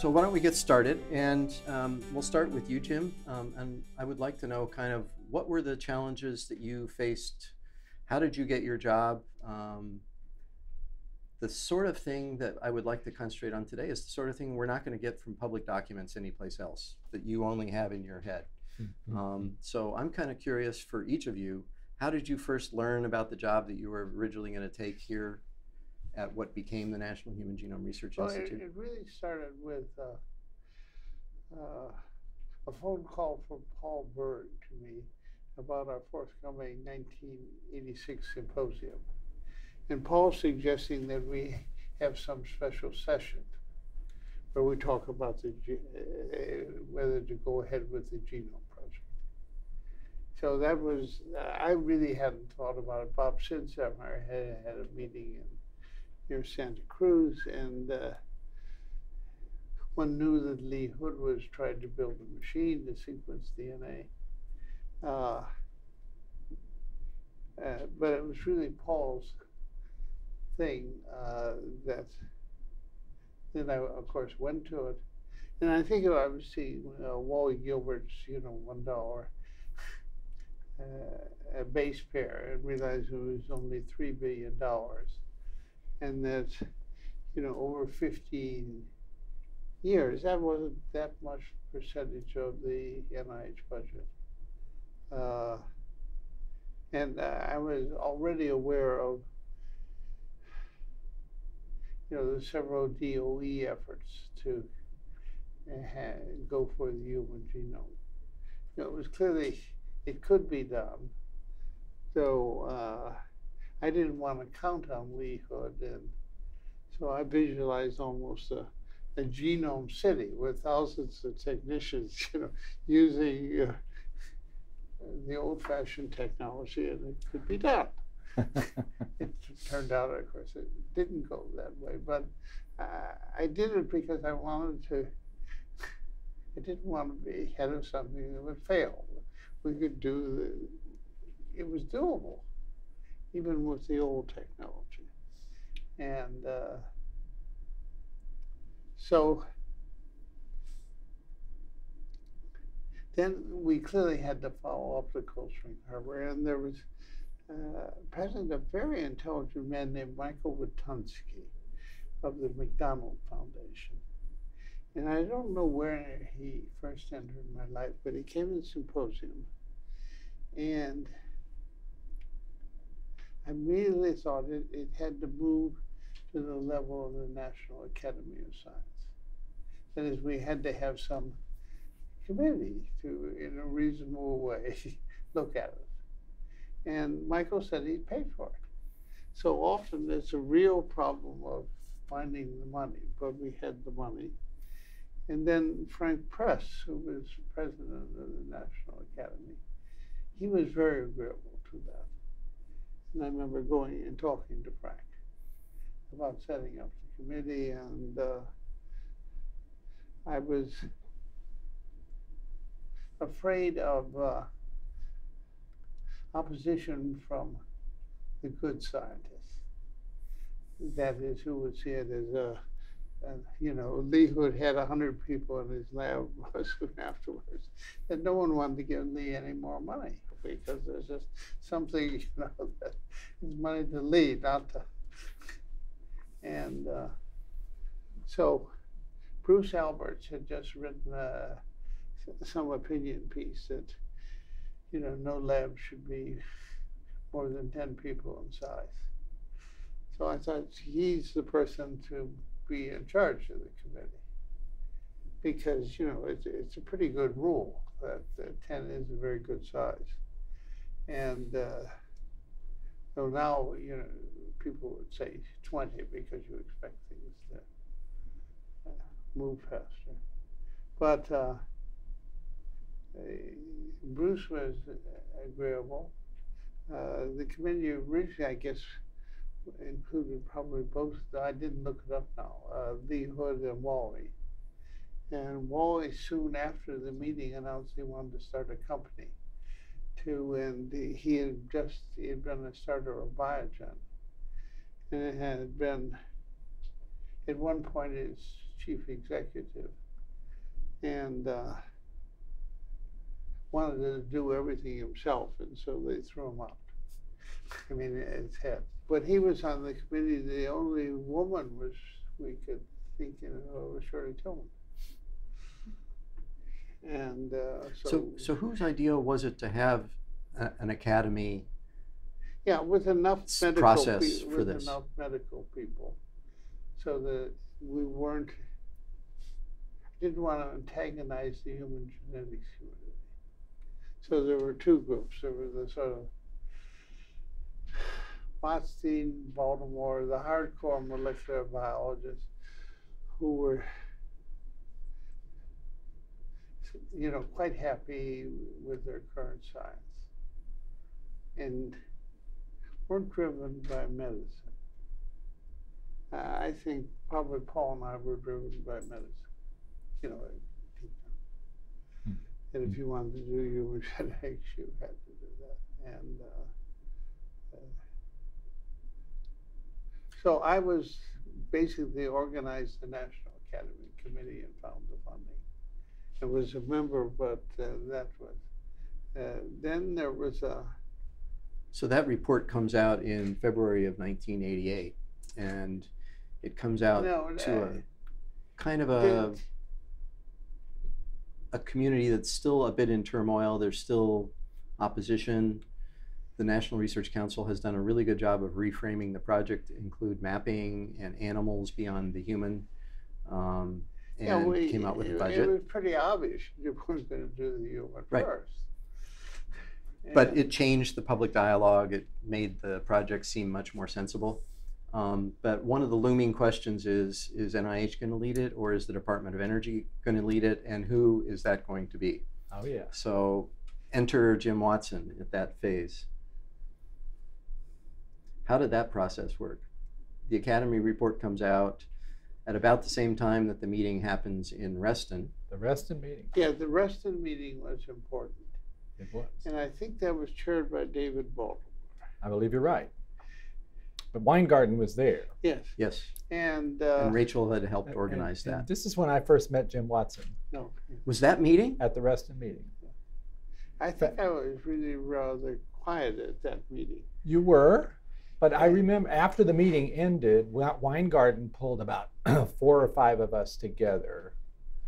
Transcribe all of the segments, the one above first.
So why don't we get started, and we'll start with you, Jim. And I would like to know kind of what were the challenges that you faced? How did you get your job? The sort of thing that I would like to concentrate on today is the sort of thing we're not going to get from public documents anyplace else, that you only have in your head. Mm-hmm. So I'm kind of curious for each of you, how did you first learn about the job that you were originally going to take here at what became the National Human Genome Research Institute? It really started with a phone call from Paul Bird to me about our forthcoming 1986 symposium. And Paul suggesting that we have some special session where we talk about the whether to go ahead with the genome project. So that was, I really hadn't thought about it. Bob Sinsheimer had a meeting in near Santa Cruz, and one knew that Lee Hood was trying to build a machine to sequence DNA. But it was really Paul's thing that then I, of course, went to it. And I think I was seeing Wally Gilbert's, $1 a base pair, and realized it was only $3 billion. And that, over 15 years, that wasn't that much percentage of the NIH budget. And I was already aware of, the several DOE efforts to go for the human genome. It was clearly, it could be done. So, I didn't want to count on Lee Hood, and so I visualized almost a genome city with thousands of technicians, using the old-fashioned technology, and it could be done. It turned out, of course, it didn't go that way, but I did it because I wanted to. I didn't want to be head of something that would fail. We could do it; was doable. Even with the old technology. And so then we clearly had to follow up the Cold Spring Harbor, and there was present a very intelligent man named Michael Witunsky of the McDonald Foundation. And I don't know where he first entered my life, but he came to the symposium, and I immediately thought it had to move to the level of the National Academy of Science. That is, we had to have some committee to, in a reasonable way, look at it. And Michael said he'd pay for it. So often there's a real problem of finding the money, but we had the money. And then Frank Press, who was president of the National Academy, he was very agreeable to that. And I remember going and talking to Frank about setting up the committee, and I was afraid of opposition from the good scientists. That is, who would see it as Lee Hood had 100 people in his lab soon afterwards, and no one wanted to give Lee any more money, because there's just something, that is money to Lee, not to. And so Bruce Alberts had just written some opinion piece that, no lab should be more than 10 people in size. So I thought he's the person to be in charge of the committee, because it's a pretty good rule that 10 is a very good size, and so now people would say 20 because you expect things to move faster. But Bruce was agreeable. The committee originally, I guess, included probably both, I didn't look it up now, Lee Hood and Wally. And Wally, soon after the meeting, announced he wanted to start a company. And he had been a starter of Biogen. And it had been, at one point, his chief executive, and wanted to do everything himself, and so they threw him out. I mean, it's head. But he was on the committee. The only woman was we could think was Shirley Tillman. And so whose idea was it to have an academy? Yeah, with enough medical process for this. Enough medical people, so that we weren't. Didn't want to antagonize the human genetics community. So there were two groups. There was the sort of Botstein, Baltimore, the hardcore molecular biologists who were, you know, quite happy with their current science and weren't driven by medicine. I think probably Paul and I were driven by medicine, you know. And if you wanted to do your genetics, you had to do that. And so I was basically organized the National Academy Committee and found the funding. I was a member, but that was. Then there was a. So that report comes out in February of 1988, and it comes out to a kind of a community that's still a bit in turmoil. There's still opposition. The National Research Council has done a really good job of reframing the project to include mapping and animals beyond the human, and came out with a budget. It was pretty obvious you were going to do the human first. And but it changed the public dialogue. It made the project seem much more sensible. But one of the looming questions is NIH going to lead it, or is the Department of Energy going to lead it, and who is that going to be? Oh, yeah. So enter Jim Watson at that phase. How did that process work? The Academy report comes out at about the same time that the meeting happens in Reston. The Reston meeting. Yeah, the Reston meeting was important. It was. And I think that was chaired by David Baltimore. I believe you're right. But Weingarten was there. Yes. Yes. And Rachel had helped organize that. This is when I first met Jim Watson. No. Was that meeting? At the Reston meeting. I think I was really rather quiet at that meeting. You were? But I remember after the meeting ended, Weingarten pulled about 4 or 5 of us together.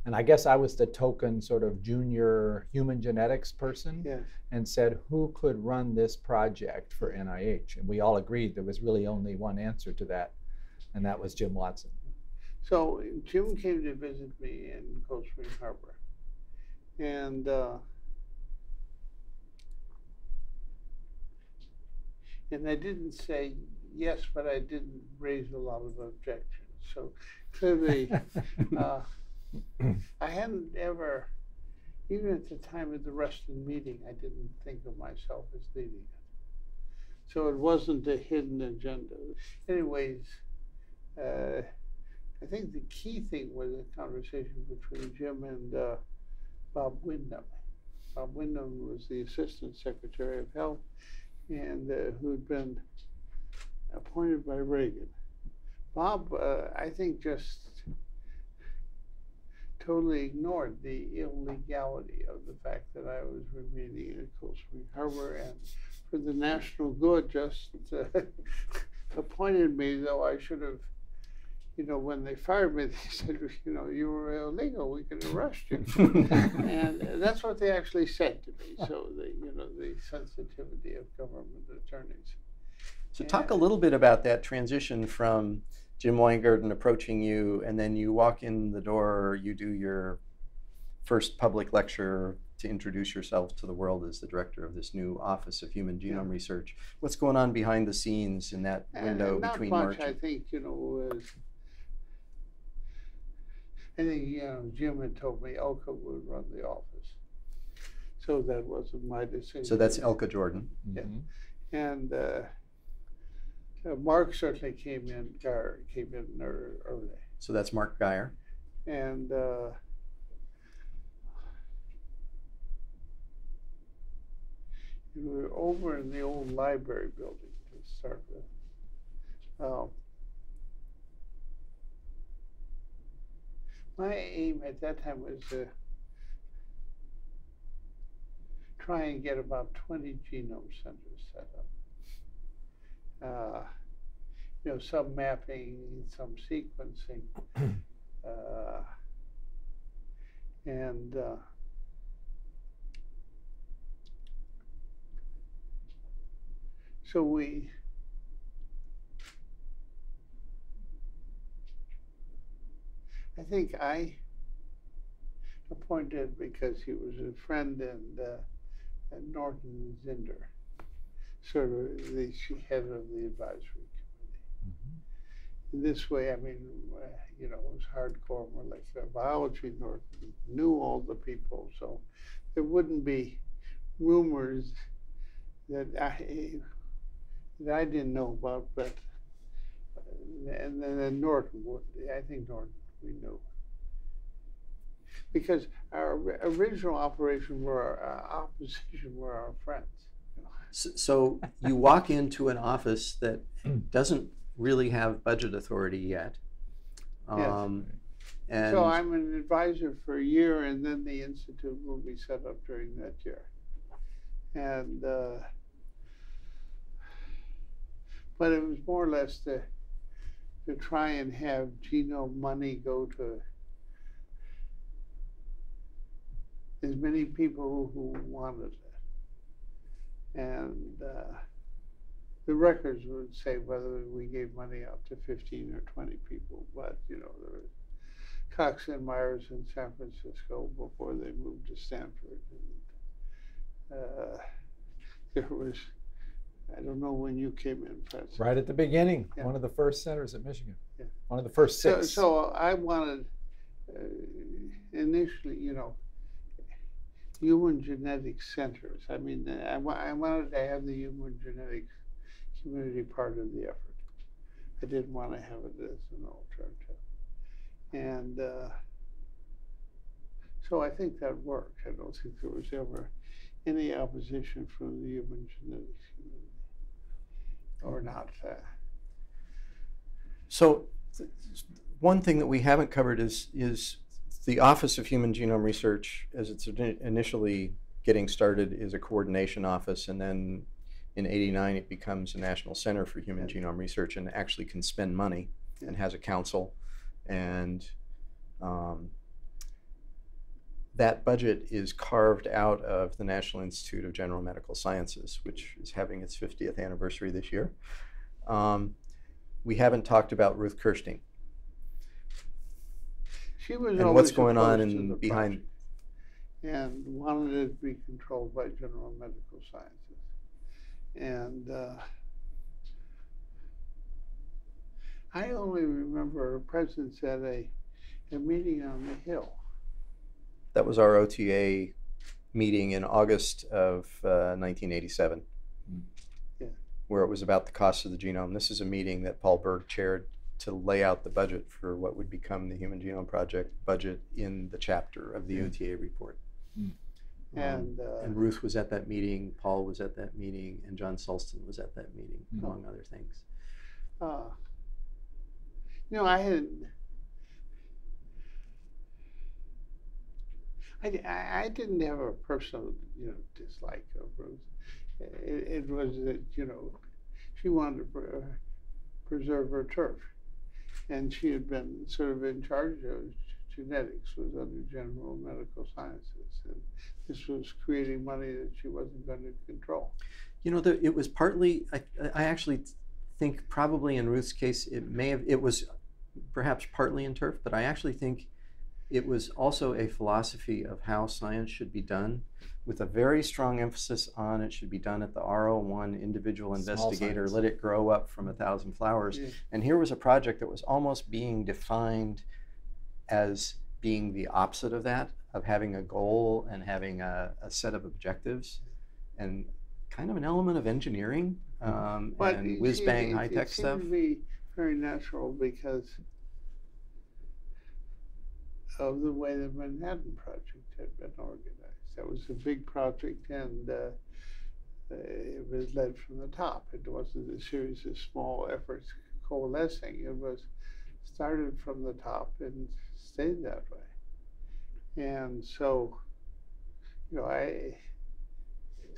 And I guess I was the token sort of junior human genetics person, yes, and said, who could run this project for NIH? And we all agreed there was really only one answer to that, and that was Jim Watson. So Jim came to visit me in Cold Spring Harbor. And I didn't say yes, but I didn't raise a lot of objections. So clearly, I hadn't ever, even at the time of the Reston meeting, I didn't think of myself as leading it. So it wasn't a hidden agenda. Anyways, I think the key thing was a conversation between Jim and Bob Windham. Bob Windham was the Assistant Secretary of Health, and who'd been appointed by Reagan. Bob, I think, just totally ignored the illegality of the fact that I was remaining at Cold Spring Harbor, and for the national good, just appointed me, though I should have, you know, when they fired me, they said, you know, you were illegal, we could arrest you. And that's what they actually said to me. So, you know, the sensitivity of government attorneys. So talk a little bit about that transition from Jim Weingarten approaching you, and then you walk in the door, you do your first public lecture to introduce yourself to the world as the director of this new Office of Human Genome Research. What's going on behind the scenes in that window between March? I think, you know, Jim had told me Elka would run the office. So that wasn't my decision. So that's Elka Jordan. Mm-hmm. Yeah. And Mark certainly came in, Geyer came in early. So that's Mark Geyer. And we were over in the old library building to start with. My aim at that time was to try and get about 20 genome centers set up. You know, some mapping, some sequencing. And so I think I appointed, because he was a friend, and Norton Zinder, sort of the head of the advisory committee. Mm-hmm. In this way, I mean, you know, it was hardcore molecular biology. Norton knew all the people, so there wouldn't be rumors that I didn't know about, but and then Norton would. I think Norton we knew. Because our original operation were our opposition were our friends. So you walk into an office that doesn't really have budget authority yet. Yes. And so I'm an advisor for a year, and then the institute will be set up during that year. And but it was more or less to try and have genome money go to as many people who wanted it. And the records would say whether we gave money out to 15 or 20 people, but you know, there was Cox and Myers in San Francisco before they moved to Stanford. And there was, I don't know when you came in, President. Right at the beginning, yeah. One of the first centers at Michigan. Yeah. One of the first six. So I wanted, initially, you know, human genetics centers. I mean, I wanted to have the human genetics community part of the effort. I didn't want to have it as an alternative. And so I think that worked. I don't think there was ever any opposition from the human genetics community. Or not. So one thing that we haven't covered is the Office of Human Genome Research, as it's initially getting started, is a coordination office, and then in '89 it becomes a National Center for Human Genome Research, and actually can spend money, and has a council, and that budget is carved out of the National Institute of General Medical Sciences, which is having its 50th anniversary this year. We haven't talked about Ruth Kirstein. She was and what's going on in the behind. And wanted it to be controlled by General Medical Sciences. And I only remember her presence at a meeting on the Hill. That was our OTA meeting in August of 1987, yeah. Where it was about the cost of the genome. This is a meeting that Paul Berg chaired to lay out the budget for what would become the Human Genome Project budget in the chapter of the OTA report. And Ruth was at that meeting, Paul was at that meeting, and John Sulston was at that meeting, among other things. You know, I didn't have a personal, you know, dislike of Ruth. It was that, you know, she wanted to preserve her turf, and she had been sort of in charge of genetics, was under General Medical Sciences, and this was creating money that she wasn't going to control. You know, it was partly. I actually think probably in Ruth's case, it was perhaps partly in turf, but I actually think it was also a philosophy of how science should be done, with a very strong emphasis on it should be done at the R01 individual investigator, let it grow up from 1,000 flowers. Yeah. And here was a project that was almost being defined as being the opposite of that, of having a goal and having a set of objectives, and kind of an element of engineering and whiz-bang high-tech stuff. It seemed to be very natural because of the way the Manhattan Project had been organized. That was a big project, and it was led from the top. It wasn't a series of small efforts coalescing. It was started from the top and stayed that way. And so, you know,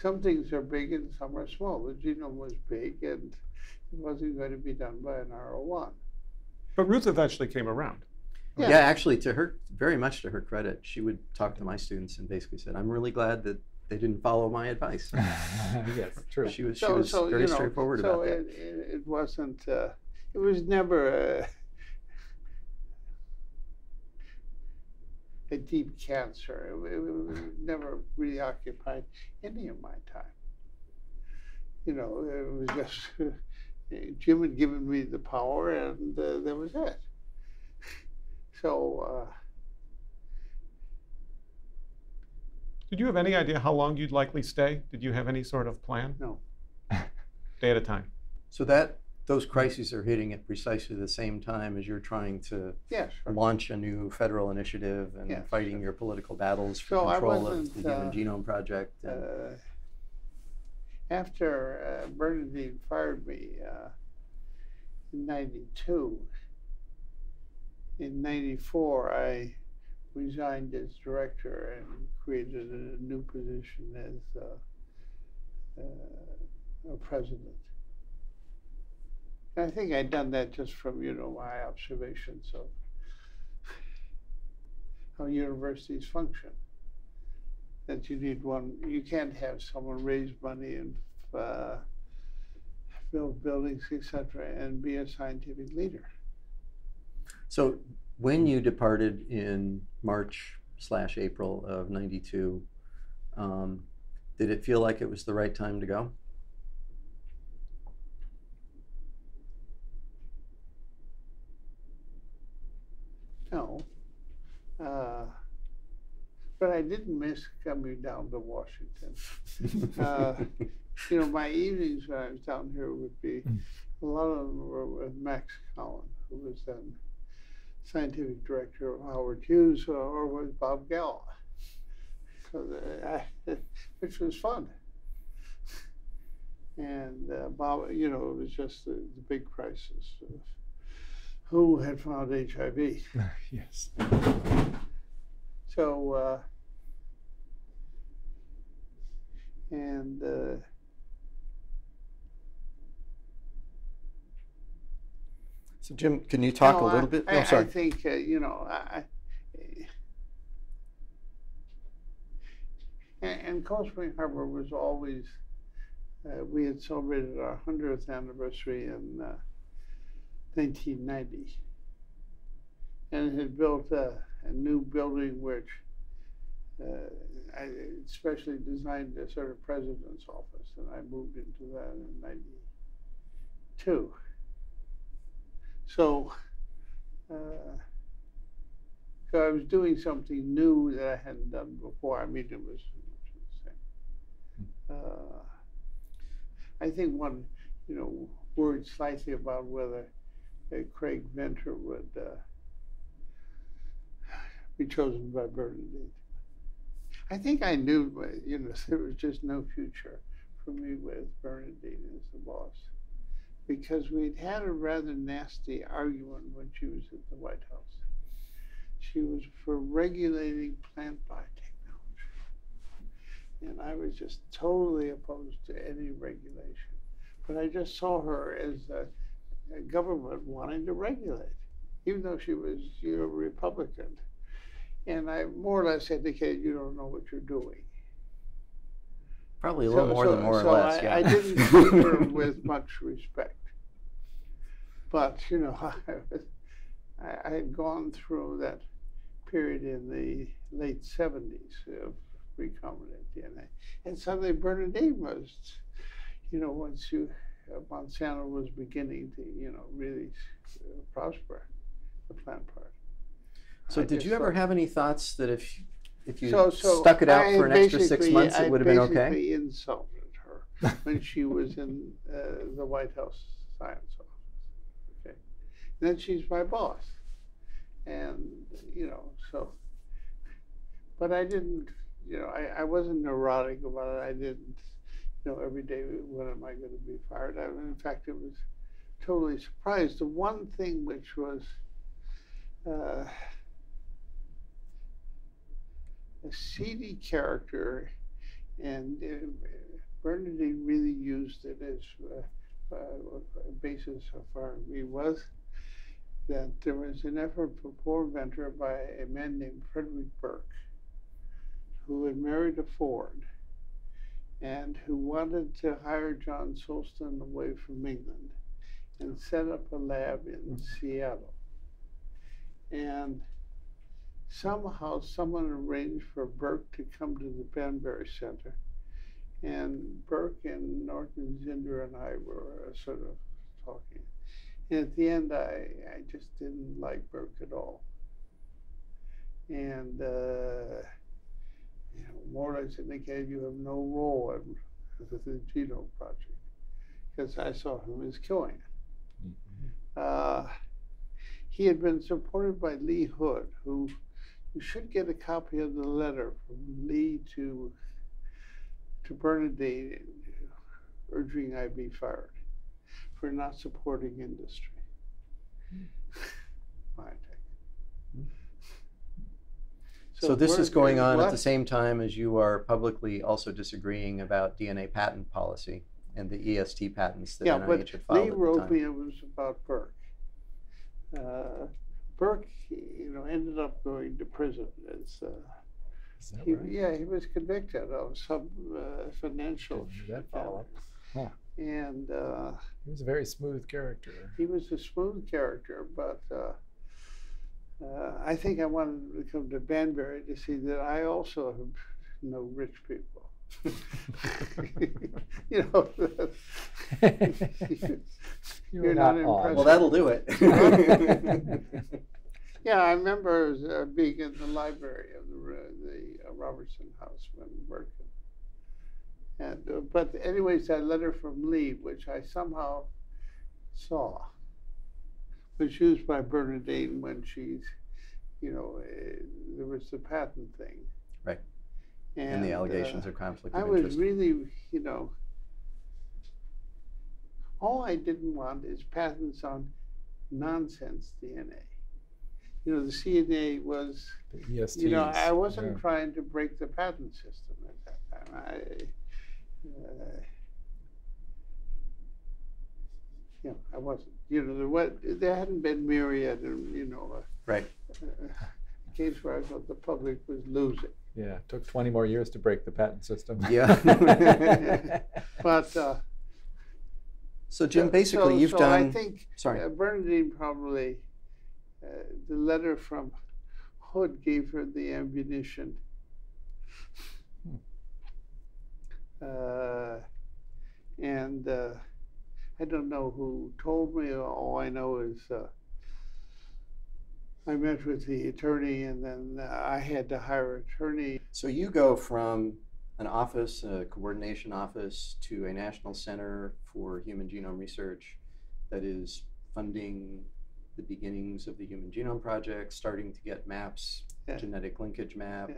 some things are big and some are small. The genome was big and it wasn't going to be done by an R01. But Ruth eventually came around. Yeah. Yeah, actually, to her, very much to her credit, she would talk to my students and basically said, I'm really glad that they didn't follow my advice. Yes, true. She was very straightforward about that. So it wasn't, it was never a deep cancer. It never really occupied any of my time. You know, it was just, Jim had given me the power and that was it. So. Did you have any idea how long you'd likely stay? Did you have any sort of plan? No. Day at a time. So those crises are hitting at precisely the same time as you're trying to launch a new federal initiative and fighting your political battles for control of the Human Genome Project. After Bernadine fired me in 92, in 94, I resigned as director and created a new position as a president. And I think I'd done that just from, you know, my observations of how universities function. That you need one, you can't have someone raise money and build buildings, etc., and be a scientific leader. So when you departed in March/April of 92, did it feel like it was the right time to go? No. But I didn't miss coming down to Washington. You know, my evenings when I was down here would be, a lot of them were with Max Collin, who was then scientific director of Howard Hughes, or with Bob Gell, so which was fun. And Bob, you know, it was just the big crisis of who had found HIV. Yes. So, and so Jim, can you talk a little bit? I'm sorry. I think, you know, and Cold Spring Harbor was always, we had celebrated our 100th anniversary in 1990. And had built a new building, which I especially designed as sort of president's office, and I moved into that in 92. So, so I was doing something new that I hadn't done before. I mean, it was the same. I think one, you know, worried slightly about whether Craig Venter would be chosen by Bernadine. I think I knew, you know, there was just no future for me with Bernadine as the boss, because we'd had a rather nasty argument when she was at the White House. She was for regulating plant biotechnology, and I was just totally opposed to any regulation. But I just saw her as a government wanting to regulate, even though she was, you know, Republican. And I more or less indicated, you don't know what you're doing. Probably a little more than more or less, yeah. I didn't treat her with much respect. But, you know, I had gone through that period in the late 70s of recombinant DNA. And suddenly Bernadine was, you know, once you, Monsanto was beginning to, you know, really prosper, the plant part. So did you ever have any thoughts that if you stuck it out for an extra 6 months, it would have been okay? I basically insulted her when she was in the White House science office. Okay, and then she's my boss, and you know, so. But I didn't, you know, I wasn't neurotic about it. I didn't, you know, every day when am I going to be fired? I mean, in fact, it was totally surprised. The one thing which was a seedy character, and Bernadine really used it as a basis of R&B was that there was an effort before Venter by a man named Frederick Burke, who had married a Ford and who wanted to hire John Solston away from England and set up a lab in Seattle. And somehow someone arranged for Burke to come to the Banbury Center. And Burke and Norton Zinder and I were sort of talking. And at the end, I just didn't like Burke at all. And more or less indicated you have no role in the Genome Project, because I saw him as killing it. Mm-hmm. He had been supported by Lee Hood, who you should get a copy of the letter from Lee to Bernadine urging I be fired for not supporting industry. My take. So this is going on at the same time as you are publicly also disagreeing about DNA patent policy and the EST patents that NIH had filed at the time. Yeah, but Lee wrote me it was about Burke. Burke, ended up going to prison. As, is that right? Yeah, he was convicted of some financial follow-up. Huh. And he was a very smooth character. He was a smooth character, but I think I wanted to come to Banbury to see that I also know rich people. You're not impressed. Well, that'll do it. Yeah, I remember being in the library of the Robertson House when working. And but anyways, that letter from Lee, which I somehow saw, was used by Bernadine when she's, there was the patent thing. Right. And the allegations of conflict of interest. I was really, all I didn't want is patents on nonsense DNA. The CNA was, the ESTs, I wasn't trying to break the patent system at that time. I wasn't. There hadn't been myriad, a case where I thought the public was losing. Yeah, it took 20 more years to break the patent system. Yeah. But so Jim, basically, you've done. I think Bernadine probably the letter from Hood gave her the ammunition. And I don't know who told me. All I know is I met with the attorney, and then I had to hire an attorney. So you go from an office, a coordination office, to a national center for human genome research that is funding the beginnings of the Human Genome Project, starting to get maps, genetic linkage map,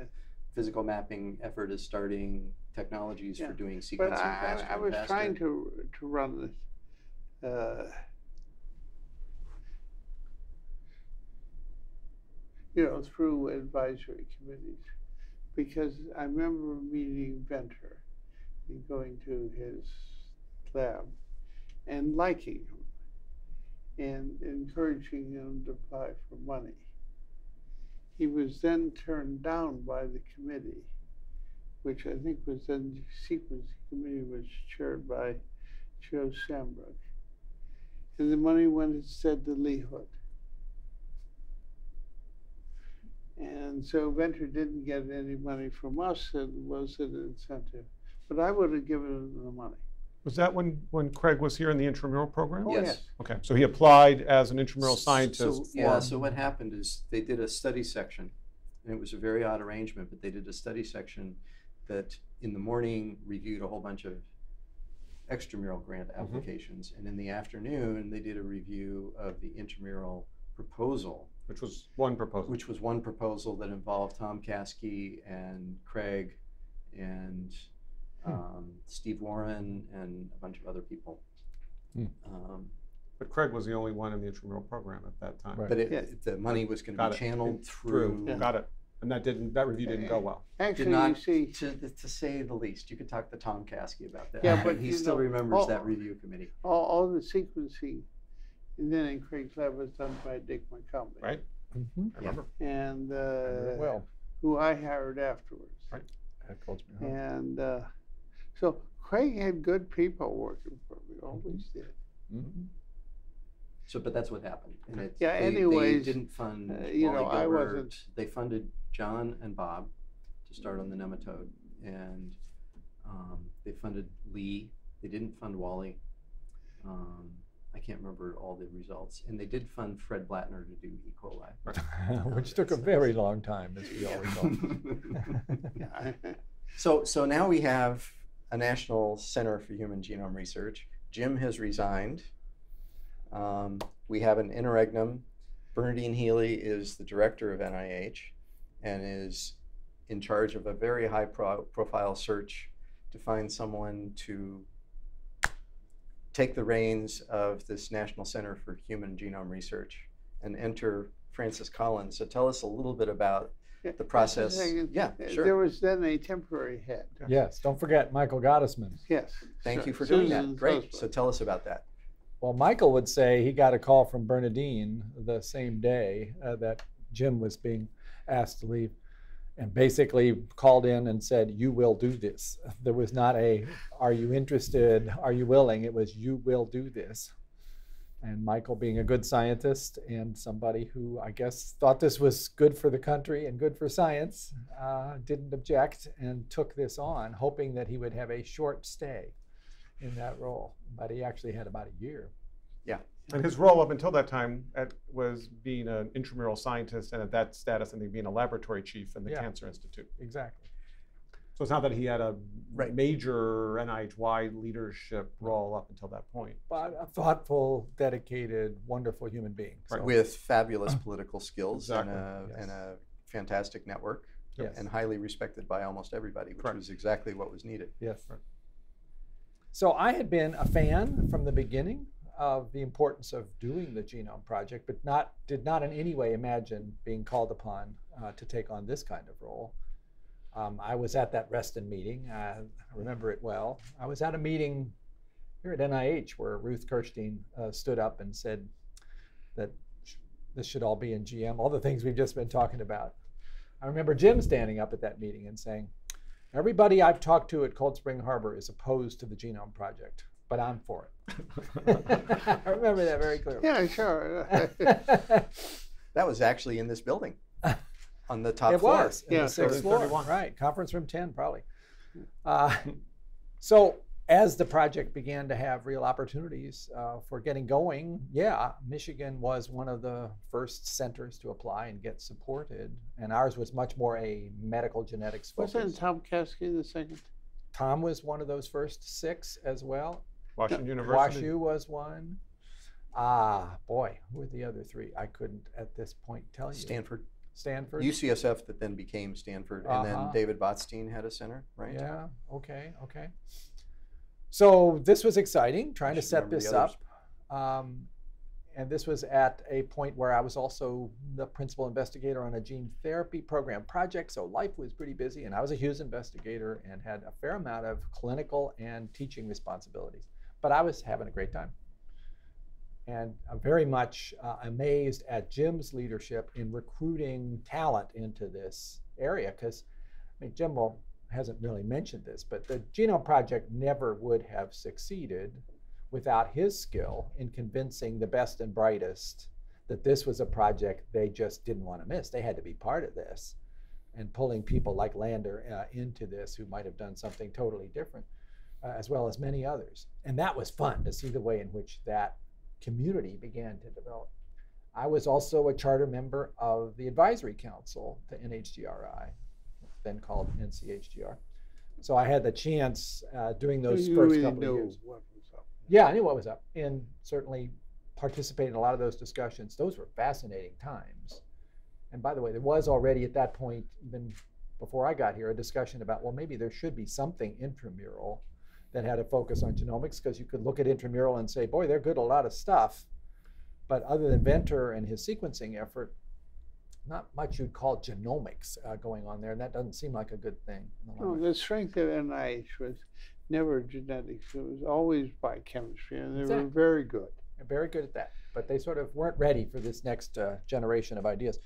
physical mapping effort is starting, technologies for doing sequencing faster. I was trying to run this. Through advisory committees, because I remember meeting Venter and going to his lab and liking him and encouraging him to apply for money. He was then turned down by the committee, which I think was then the sequencing committee, was chaired by Joe Sambrook. And the money went instead to Lee Hood. And so Venter didn't get any money from us. It was an incentive. But I would have given him the money. Was that when Craig was here in the intramural program? Oh, yes. OK, so he applied as an intramural scientist. So what happened is they did a study section. And it was a very odd arrangement, but they did a study section that in the morning reviewed a whole bunch of extramural grant applications. And in the afternoon, they did a review of the intramural proposal. Which was one proposal that involved Tom Caskey and Craig and Steve Warren and a bunch of other people. But Craig was the only one in the intramural program at that time. Right. But the money was going to be channeled through. Yeah. Got it. And that review didn't go well. Actually, not, you see, to say the least, you could talk to Tom Caskey about that. Yeah, but he still remembers that review committee. All the sequencing, and then in Craig's lab was done by Dick McCombie. Right. Mm-hmm. I remember. And who I hired afterwards. Right. And so Craig had good people working for me. Always did. Mm-hmm. So, but that's what happened. And it's, yeah. Anyways, they didn't fund. You know, I wasn't. They funded John and Bob to start on the nematode, and they funded Lee. They didn't fund Wally. I can't remember all the results, and they did fund Fred Blattner to do E. coli, which took a very long time, as we all recall. So now we have a National Center for Human Genome Research. Jim has resigned. We have an interregnum. Bernadine Healy is the director of NIH and is in charge of a very high profile search to find someone to take the reins of this National Center for Human Genome Research and enter Francis Collins. So tell us a little bit about the process. Yeah, sure. There was then a temporary head. Yes, don't forget Michael Gottesman. Yes. Thank you for doing that. Great, so tell us about that. Well, Michael would say he got a call from Bernadine the same day that Jim was being asked to leave, and basically called in and said, you will do this. There was not a, are you interested, are you willing? It was, you will do this. And Michael, being a good scientist and somebody who I guess thought this was good for the country and good for science, didn't object and took this on, hoping that he would have a short stay in that role, but he actually had about a year. Yeah. And his role up until that time was being an intramural scientist, and at that status, I think being a laboratory chief in the Cancer Institute. Exactly. So it's not that he had a major NIH-wide leadership role up until that point. But a thoughtful, dedicated, wonderful human being. So. Right. With fabulous political skills and a fantastic network and highly respected by almost everybody, which was exactly what was needed. Yes. Right. So I had been a fan from the beginning of the importance of doing the genome project, but did not in any way imagine being called upon to take on this kind of role. I was at that Reston meeting. I remember it well. I was at a meeting here at NIH where Ruth Kirstein stood up and said that this should all be in GM, all the things we've just been talking about. I remember Jim standing up at that meeting and saying, everybody I've talked to at Cold Spring Harbor is opposed to the Genome Project, but I'm for it. I remember that very clearly. Yeah, sure. That was actually in this building, on the top floor. It was, in the 6th floor, right, conference room 10 probably. So as the project began to have real opportunities for getting going, Michigan was one of the first centers to apply and get supported. And ours was much more a medical genetics focus. Wasn't Tom Caskey the second? Tom was one of those first 6 as well. Washington University. WashU was one. Ah, boy, who were the other 3? I couldn't at this point tell you. Stanford. UCSF that then became Stanford. And then David Botstein had a center, right? Yeah, okay. So this was exciting, trying to set this up. And this was at a point where I was also the principal investigator on a gene therapy program project, so life was pretty busy, and I was a Hughes investigator and had a fair amount of clinical and teaching responsibilities. But I was having a great time. And I'm very much amazed at Jim's leadership in recruiting talent into this area, because I mean, Jim hasn't really mentioned this, but the Genome Project never would have succeeded without his skill in convincing the best and brightest that this was a project they just didn't want to miss. They had to be part of this, and pulling people like Lander into this who might have done something totally different, as well as many others. And that was fun to see the way in which that community began to develop. I was also a charter member of the advisory council to NHGRI. Then called NCHGR. So I had the chance doing those first couple of years. What was up. Yeah, I knew what was up, and certainly participated in a lot of those discussions. Those were fascinating times. And by the way, there was already at that point, even before I got here, a discussion about, well, maybe there should be something intramural that had a focus on genomics, because you could look at intramural and say, boy, they're good at a lot of stuff. But other than Venter and his sequencing effort, not much you'd call genomics going on there, and that doesn't seem like a good thing. No, the strength of NIH was never genetics. It was always biochemistry, and they were very good. They're very good at that, but they sort of weren't ready for this next generation of ideas.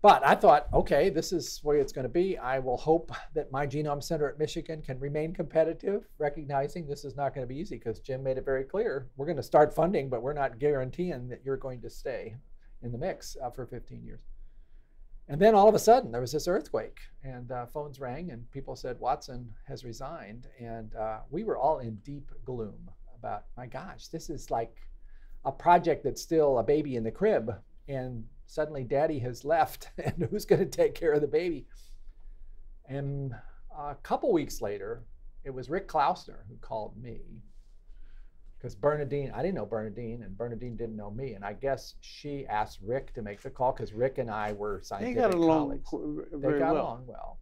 But I thought, okay, this is where it's going to be. I will hope that my genome center at Michigan can remain competitive, recognizing this is not going to be easy, because Jim made it very clear. We're going to start funding, but we're not guaranteeing that you're going to stay in the mix for 15 years. And then all of a sudden, there was this earthquake, and phones rang, and people said, Watson has resigned. And we were all in deep gloom about, my gosh, this is like a project that's still a baby in the crib, and suddenly daddy has left, and who's going to take care of the baby? And a couple weeks later, it was Rick Klausner who called me, because Bernadine, I didn't know Bernadine, and Bernadine didn't know me, and I guess she asked Rick to make the call, because Rick and I were scientific colleagues. They got along well.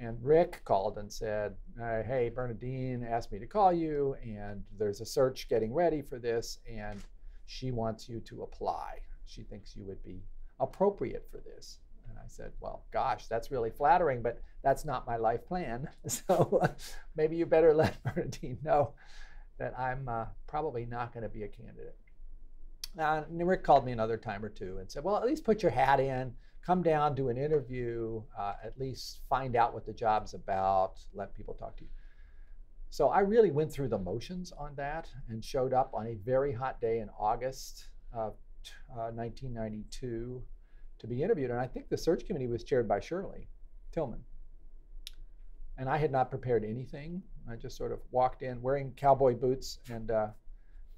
And Rick called and said, hey, Bernadine asked me to call you, and there's a search getting ready for this, and she wants you to apply. She thinks you would be appropriate for this. And I said, well, gosh, that's really flattering, but that's not my life plan. So maybe you better let Bernadine know that I'm probably not going to be a candidate. And Rick called me another time or two and said, well, at least put your hat in, come down, do an interview, at least find out what the job's about, let people talk to you. So I really went through the motions on that and showed up on a very hot day in August of 1992 to be interviewed. And I think the search committee was chaired by Shirley Tillman. And I had not prepared anything. I just sort of walked in wearing cowboy boots and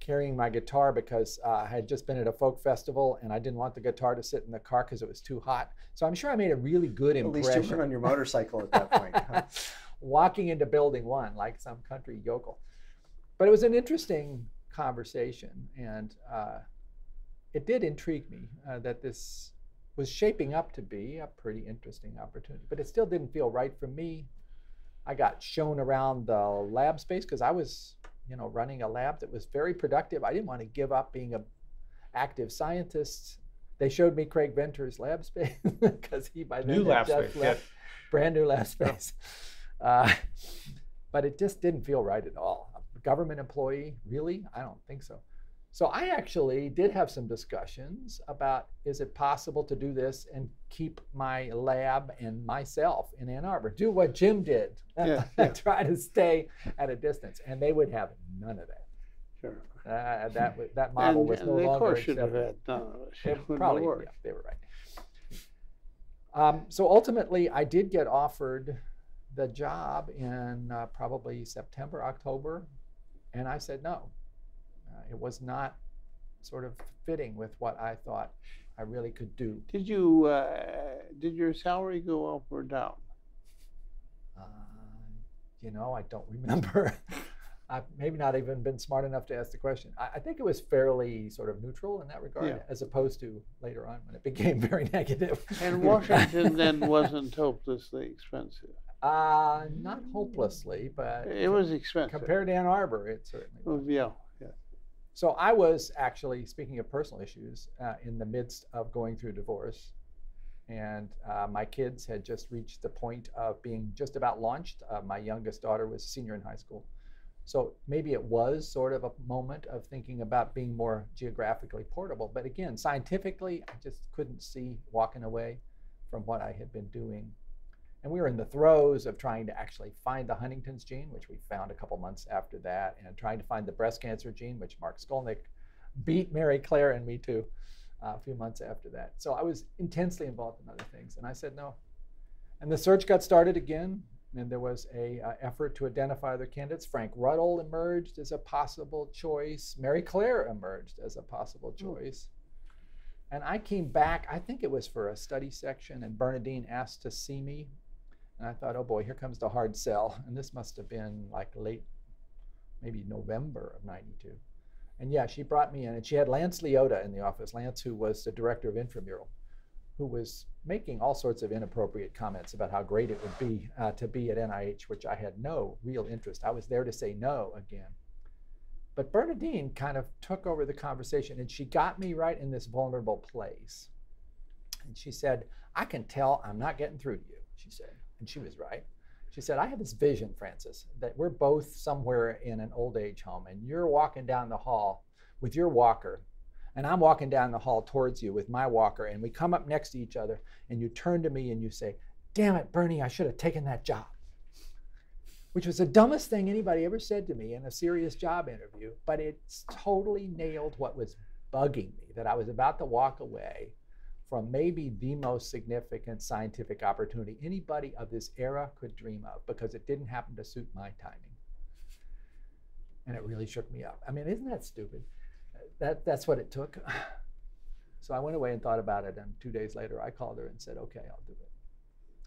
carrying my guitar, because I had just been at a folk festival and I didn't want the guitar to sit in the car because it was too hot. So I'm sure I made a really good impression. At least you were on your motorcycle at that point. Huh? Walking into building one like some country yokel. But it was an interesting conversation, and it did intrigue me that this was shaping up to be a pretty interesting opportunity, but it still didn't feel right for me. I got shown around the lab space, because I was, you know, running a lab that was very productive. I didn't want to give up being an active scientist. They showed me Craig Venter's lab space, because he by then had just left. Brand new lab space. But it just didn't feel right at all. A government employee, really? I don't think so. So I actually did have some discussions about, is it possible to do this and keep my lab and myself in Ann Arbor? Do what Jim did, try to stay at a distance. And they would have none of that. Sure. That model was no longer accepted. Probably, yeah, they were right. So ultimately, I did get offered the job in probably September, October, and I said no. It was not sort of fitting with what I thought I really could do. Did you did your salary go up or down? You know, I don't remember. I've maybe not even been smart enough to ask the question. I think it was fairly sort of neutral in that regard, as opposed to later on when it became very negative. And Washington then wasn't hopelessly expensive. Not hopelessly, but it was expensive compared to Ann Arbor. It certainly was. Yeah. So I was actually, speaking of personal issues, in the midst of going through divorce, and my kids had just reached the point of being just about launched. My youngest daughter was a senior in high school. So maybe it was sort of a moment of thinking about being more geographically portable. But again, scientifically, I just couldn't see walking away from what I had been doing. And we were in the throes of trying to actually find the Huntington's gene, which we found a couple months after that, and trying to find the breast cancer gene, which Mark Skolnick beat Mary Claire and me too a few months after that. So I was intensely involved in other things, and I said no. And the search got started again, and there was a effort to identify other candidates. Frank Ruddle emerged as a possible choice. Mary Claire emerged as a possible choice. And I came back, I think it was for a study section, and Bernadine asked to see me. And I thought, oh boy, here comes the hard sell. And this must have been like late, maybe November of 92. And yeah, she brought me in, and she had Lance Liotta in the office. Lance, who was the director of intramural, who was making all sorts of inappropriate comments about how great it would be to be at NIH, which I had no real interest. I was there to say no again. But Bernadine kind of took over the conversation, and she got me right in this vulnerable place. And she said, "I can tell I'm not getting through to you," she said. And she was right. She said, "I have this vision, Francis, that we're both somewhere in an old age home, and you're walking down the hall with your walker, and I'm walking down the hall towards you with my walker, and we come up next to each other, and you turn to me and you say, 'Damn it, Bernie, I should have taken that job,' which was the dumbest thing anybody ever said to me in a serious job interview, but it totally nailed what was bugging me, that I was about to walk away from maybe the most significant scientific opportunity anybody of this era could dream of, because it didn't happen to suit my timing. And it really shook me up. I mean, isn't that stupid? That's what it took. So I went away and thought about it, and 2 days later I called her and said, "Okay, I'll do it."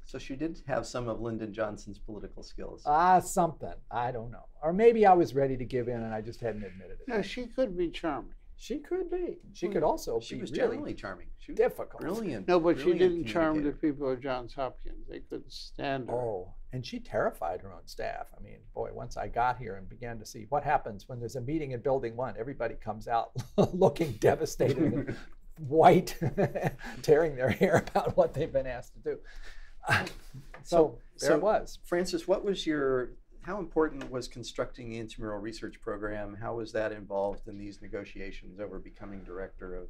So she did have some of Lyndon Johnson's political skills. Something. I don't know. Or maybe I was ready to give in and I just hadn't admitted it. No, she could be charming. She could be. She could also be. She was really generally charming. She was difficult. Brilliant. No, but she didn't charm the people of Johns Hopkins. They couldn't stand her. Oh, and she terrified her own staff. I mean, boy, once I got here and began to see what happens when there's a meeting in Building 1, everybody comes out looking devastated and white, tearing their hair about what they've been asked to do. So there it was. Francis, what was your... How important was constructing the intramural research program? How was that involved in these negotiations over becoming director of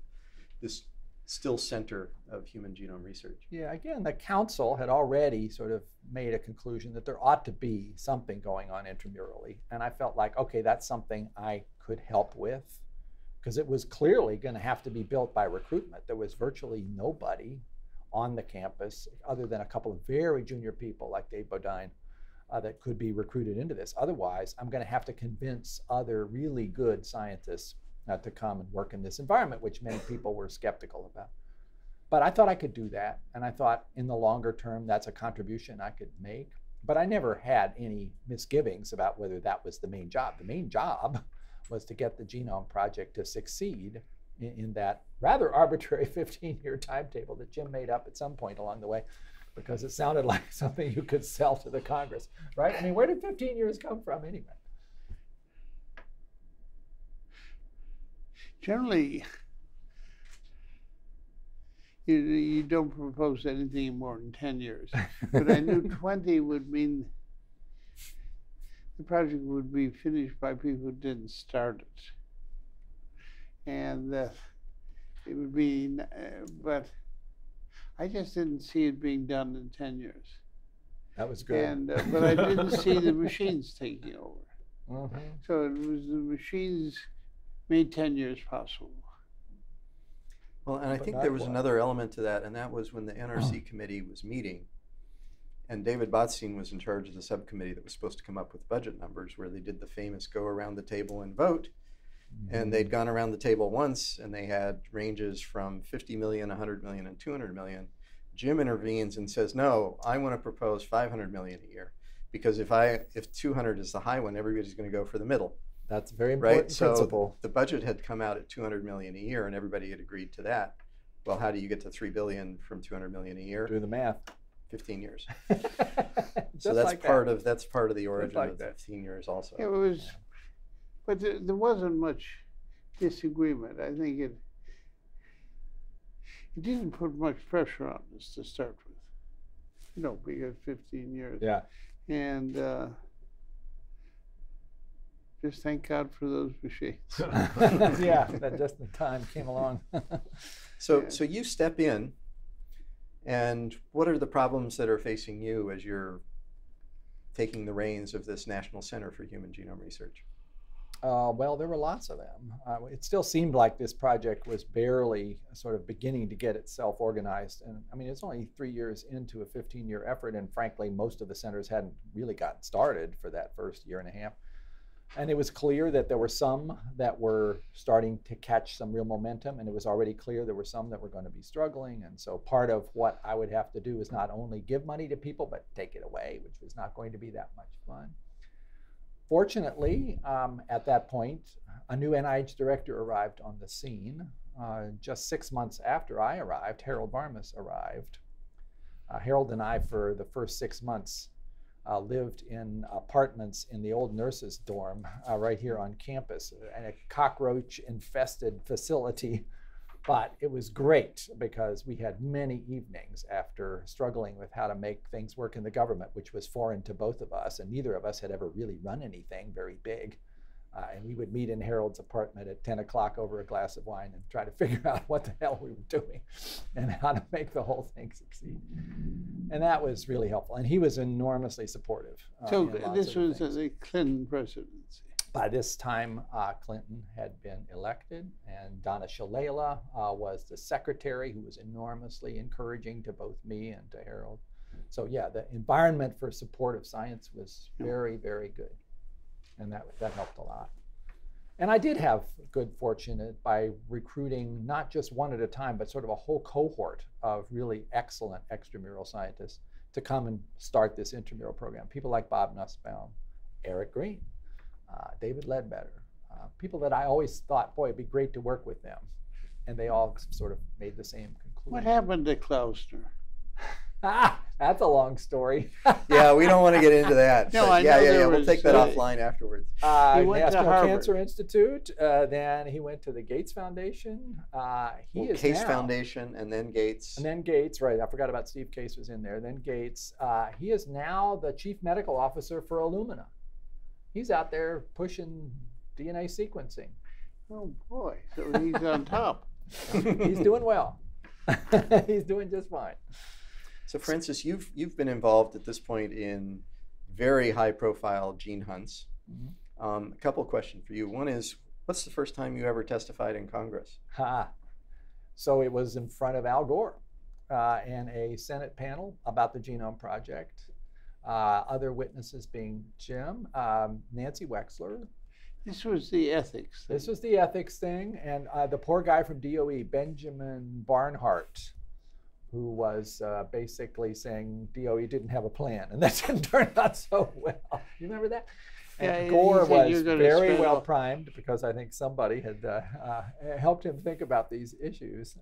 this still center of human genome research? Yeah, again, the council had already sort of made a conclusion that there ought to be something going on intramurally. And I felt like, okay, that's something I could help with, because it was clearly going to have to be built by recruitment. There was virtually nobody on the campus other than a couple of very junior people like Dave Bodine that could be recruited into this. Otherwise, I'm going to have to convince other really good scientists to come and work in this environment, which many people were skeptical about. But I thought I could do that, and I thought in the longer term, that's a contribution I could make. But I never had any misgivings about whether that was the main job. The main job was to get the genome project to succeed in that rather arbitrary 15-year timetable that Jim made up at some point along the way, because it sounded like something you could sell to the Congress, right? I mean, where did 15 years come from anyway? Generally, you don't propose anything in more than 10 years. But I knew 20 would mean the project would be finished by people who didn't start it. And it would be, but I just didn't see it being done in 10 years. That was good. And, but I didn't see the machines taking over. Mm-hmm. So it was the machines made 10 years possible. Well, and I think there was another element to that, and that was when the NRC committee was meeting, and David Botstein was in charge of the subcommittee that was supposed to come up with budget numbers, where they did the famous go around the table and vote. And they'd gone around the table once, and they had ranges from 50 million, 100 million, and 200 million. Jim intervenes and says, "No, I want to propose 500 million a year, because if 200 is the high one, everybody's going to go for the middle." That's a very important principle. So the budget had come out at 200 million a year, and everybody had agreed to that. Well, how do you get to 3 billion from 200 million a year? Do the math. 15 years. So that's like that's part of the origin of the 15 years also. It was. Yeah. But there wasn't much disagreement. I think it didn't put much pressure on us to start with. You know, we got 15 years. Yeah. And just thank God for those machines. Yeah, that just the time came along. So you step in, and what are the problems that are facing you as you're taking the reins of this National Center for Human Genome Research? Well, there were lots of them. It still seemed like this project was barely sort of beginning to get itself organized. And I mean, it's only 3 years into a 15-year effort, and frankly, most of the centers hadn't really gotten started for that first year and a half. And it was clear that there were some that were starting to catch some real momentum, and it was already clear there were some that were going to be struggling. And so part of what I would have to do is not only give money to people, but take it away, which was not going to be that much fun. Fortunately, at that point, a new NIH director arrived on the scene. Just 6 months after I arrived, Harold Varmus arrived. Harold and I, for the first 6 months, lived in apartments in the old nurses' dorm right here on campus, in a cockroach-infested facility. But it was great because we had many evenings after struggling with how to make things work in the government, which was foreign to both of us, and neither of us had ever really run anything very big. And we would meet in Harold's apartment at 10 o'clock over a glass of wine and try to figure out what the hell we were doing and how to make the whole thing succeed. And that was really helpful. And he was enormously supportive. So this was the Clinton presidency. By this time, Clinton had been elected, and Donna Shalala was the secretary, who was enormously encouraging to both me and to Harold. So yeah, the environment for support of science was very, very good, and that helped a lot. And I did have good fortune by recruiting not just one at a time, but sort of a whole cohort of really excellent extramural scientists to come and start this intramural program. People like Bob Nussbaum, Eric Green, David Ledbetter, people that I always thought, boy, it'd be great to work with them. And they all sort of made the same conclusion. What happened to Klausner? That's a long story. Yeah, we don't want to get into that. No, I know. We'll take that offline afterwards. He went to Harvard Cancer Institute. Then he went to the Gates Foundation. Case Foundation, and then Gates. And then Gates, right? I forgot about Steve Case was in there. Then Gates. He is now the chief medical officer for Illumina. He's out there pushing DNA sequencing. Oh boy, so he's on top. He's doing well. He's doing just fine. So Francis, you've been involved at this point in very high profile gene hunts. Mm-hmm. A couple questions for you. One is, what's the first time you ever testified in Congress? So it was in front of Al Gore in a Senate panel about the Genome Project. Other witnesses being Jim, Nancy Wexler. This was the ethics thing. This was the ethics thing. And the poor guy from DOE, Benjamin Barnhart, who was basically saying DOE didn't have a plan. And that didn't turn out so well. You remember that? And yeah, Gore was very well primed, because I think somebody had helped him think about these issues.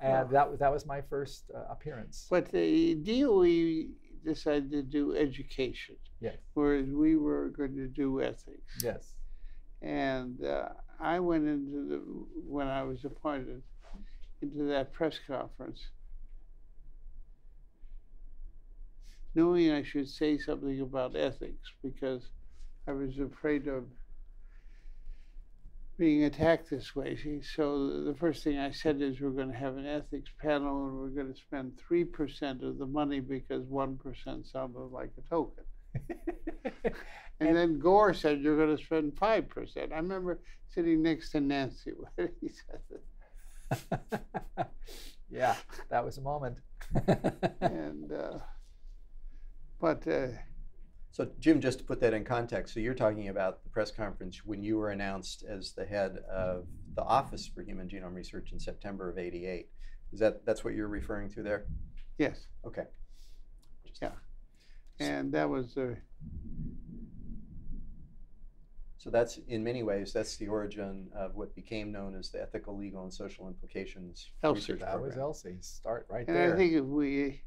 And that was my first appearance. But the DOE decided to do education, yes, whereas we were going to do ethics. Yes. And I went into when I was appointed, into that press conference, knowing I should say something about ethics, because I was afraid of being attacked this way. So the first thing I said is, we're going to have an ethics panel, and we're going to spend 3% of the money because 1% sounded like a token. And then Gore said, you're going to spend 5%. I remember sitting next to Nancy when he said that. Yeah, that was a moment. And So Jim, just to put that in context, so you're talking about the press conference when you were announced as the head of the Office for Human Genome Research in September of '88. Is that's what you're referring to there? Yes. Okay. Yeah. And that was the. So that's, in many ways, that's the origin of what became known as the Ethical, Legal, and Social Implications Research Program. That was Elsie's start right there. And I think if we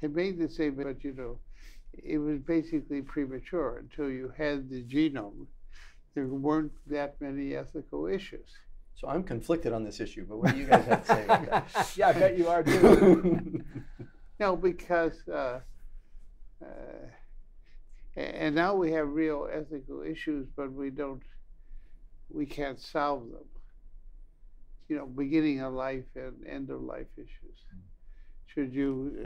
had made the statement, but you know, it was basically premature until you had the genome. There weren't that many ethical issues. So I'm conflicted on this issue, but what do you guys have to say about that? Yeah, I bet you are too. No, because, and now we have real ethical issues, but we can't solve them. You know, beginning of life and end of life issues. Should you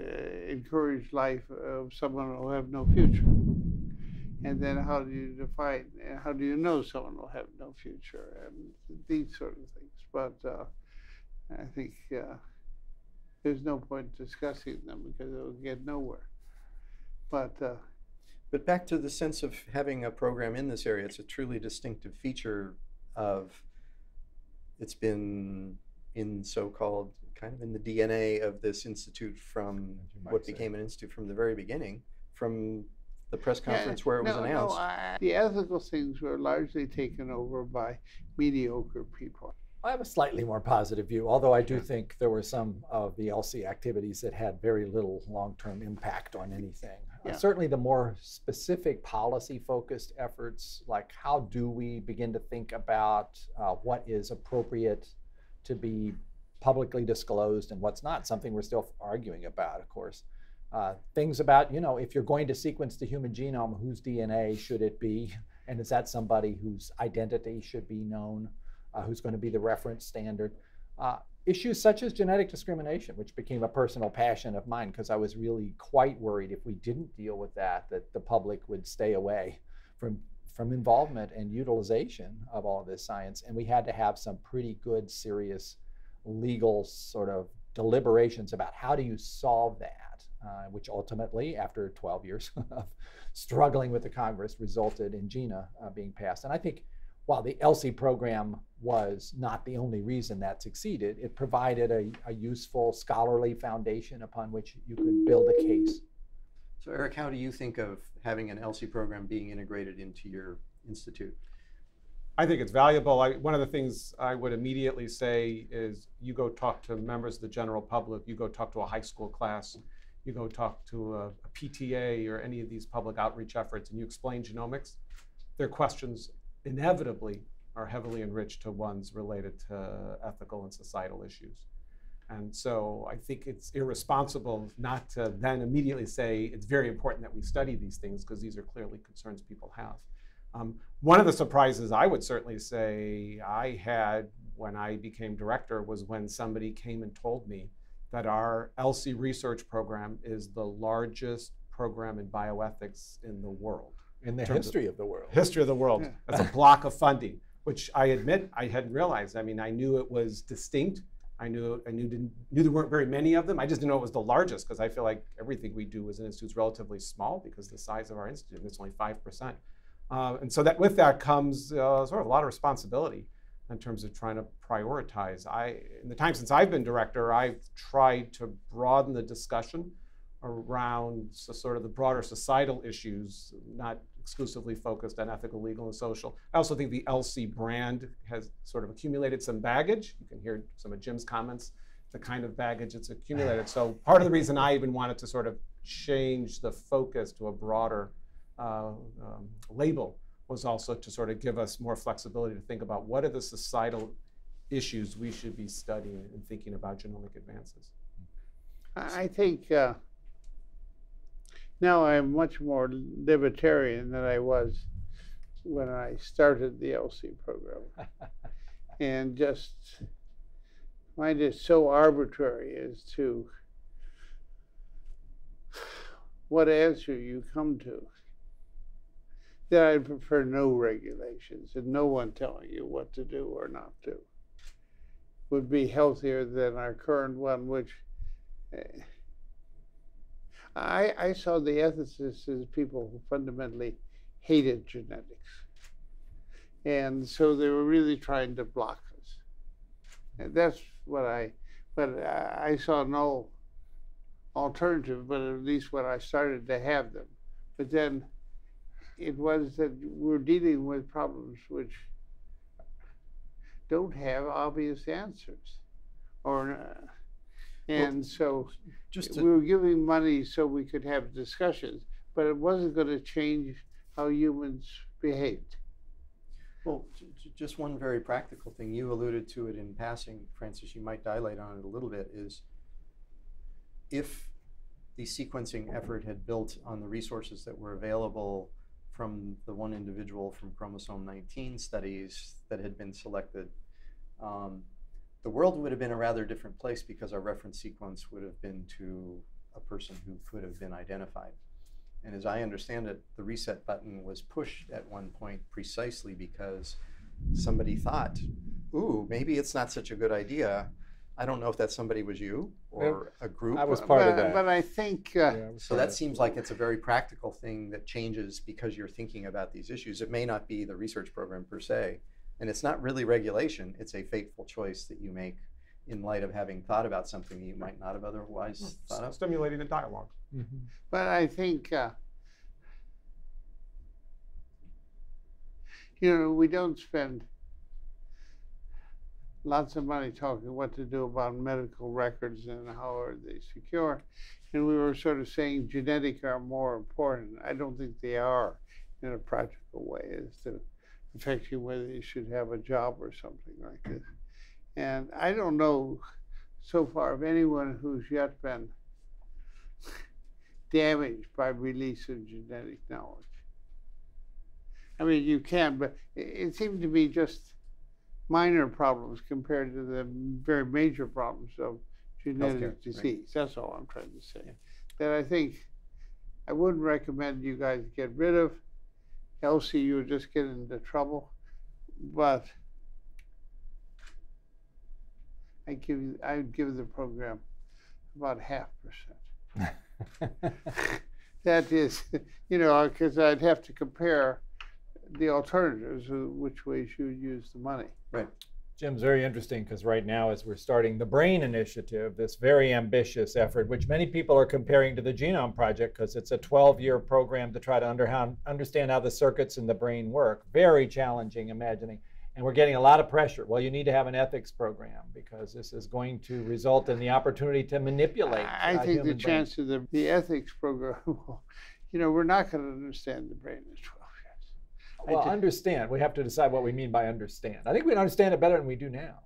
encourage life of someone who have no future? And then how do you define, how do you know someone will have no future? And these sort of things. But I think there's no point discussing them, because it will get nowhere. But back to the sense of having a program in this area, it's a truly distinctive feature of, it's been in so-called, kind of in the DNA of this institute from what became an institute from the very beginning, from the press conference where it was announced. The ethical things were largely taken over by mediocre people. I have a slightly more positive view, although I do think there were some of the LC activities that had very little long-term impact on anything. Certainly the more specific policy-focused efforts, like how do we begin to think about what is appropriate to be publicly disclosed and what's not, something we're still arguing about, of course. Things about, you know, if you're going to sequence the human genome, whose DNA should it be? And is that somebody whose identity should be known? Who's going to be the reference standard. Issues such as genetic discrimination, which became a personal passion of mine because I was really quite worried if we didn't deal with that, that the public would stay away from involvement and utilization of all of this science. And we had to have some pretty good, serious legal sort of deliberations about how do you solve that, which ultimately, after 12 years of struggling with the Congress, resulted in GINA being passed. And I think while the ELSI program was not the only reason that succeeded, it provided a useful scholarly foundation upon which you could build a case. So Eric, how do you think of having an ELSI program being integrated into your institute? I think it's valuable. One of the things I would immediately say is you go talk to members of the general public, you go talk to a high school class, you go talk to a PTA or any of these public outreach efforts and you explain genomics, their questions inevitably are heavily enriched to ones related to ethical and societal issues. And so I think it's irresponsible not to then immediately say it's very important that we study these things because these are clearly concerns people have. One of the surprises I would certainly say I had when I became director was when somebody came and told me that our ELSI research program is the largest program in bioethics in the world. In the history of the world. History of the world. Yeah. That's a block of funding, which I admit I hadn't realized. I mean, I knew it was distinct. I knew there weren't very many of them. I just didn't know it was the largest because I feel like everything we do as an institute is relatively small because the size of our institute is only 5%. And so that with that comes sort of a lot of responsibility in terms of trying to prioritize. In the time since I've been director, I've tried to broaden the discussion around sort of the broader societal issues, not exclusively focused on ethical, legal, and social. I also think the ELSI brand has sort of accumulated some baggage. You can hear some of Jim's comments, the kind of baggage it's accumulated. So part of the reason I even wanted to sort of change the focus to a broader label was also to sort of give us more flexibility to think about what are the societal issues we should be studying and thinking about genomic advances. I think now I'm much more libertarian than I was when I started the ELSI program. And just find it so arbitrary as to what answer you come to that I prefer no regulations and no one telling you what to do or not do. Would be healthier than our current one, which I saw the ethicists as people who fundamentally hated genetics. And so they were really trying to block us. And that's what I saw no alternative, but at least when I started to have them. But then it was that we're dealing with problems which don't have obvious answers. We were giving money so we could have discussions, but it wasn't going to change how humans behaved. Well, just one very practical thing. You alluded to it in passing, Francis, you might dilate on it a little bit, is if the sequencing effort had built on the resources that were available from the one individual from chromosome 19 studies that had been selected, the world would have been a rather different place because our reference sequence would have been to a person who could have been identified. And as I understand it, the reset button was pushed at one point precisely because somebody thought, ooh, maybe it's not such a good idea. I don't know if that somebody was you or a group. I was part of that. But I think, so that seems like it's a very practical thing that changes because you're thinking about these issues. It may not be the research program per se. And it's not really regulation, it's a fateful choice that you make in light of having thought about something you might not have otherwise thought of. Stimulating the dialogue. Mm-hmm. But I think You know, we don't spend lots of money talking what to do about medical records and how are they secure. And we were sort of saying genetic are more important. I don't think they are in a practical way as to affect you whether you should have a job or something like this. And I don't know so far of anyone who's yet been damaged by release of genetic knowledge. I mean, you can, but it seemed to be just minor problems compared to the very major problems of genetic disease. Right. That's all I'm trying to say. Yeah. That I think I wouldn't recommend you guys get rid of. Else you would just get into trouble. But I give the program about 0.5%. That is, you know, because I'd have to compare the alternatives, which ways you would use the money. Right. Jim's very interesting because right now, as we're starting the BRAIN Initiative, this very ambitious effort, which many people are comparing to the Genome Project because it's a 12-year program to try to understand how the circuits in the brain work. Very challenging imagining. And we're getting a lot of pressure. Well, you need to have an ethics program because this is going to result in the opportunity to manipulate. I think the chance of the ethics program, you know, we're not going to understand the brain in 12. Well, understand. We have to decide what we mean by understand. I think we understand it better than we do now.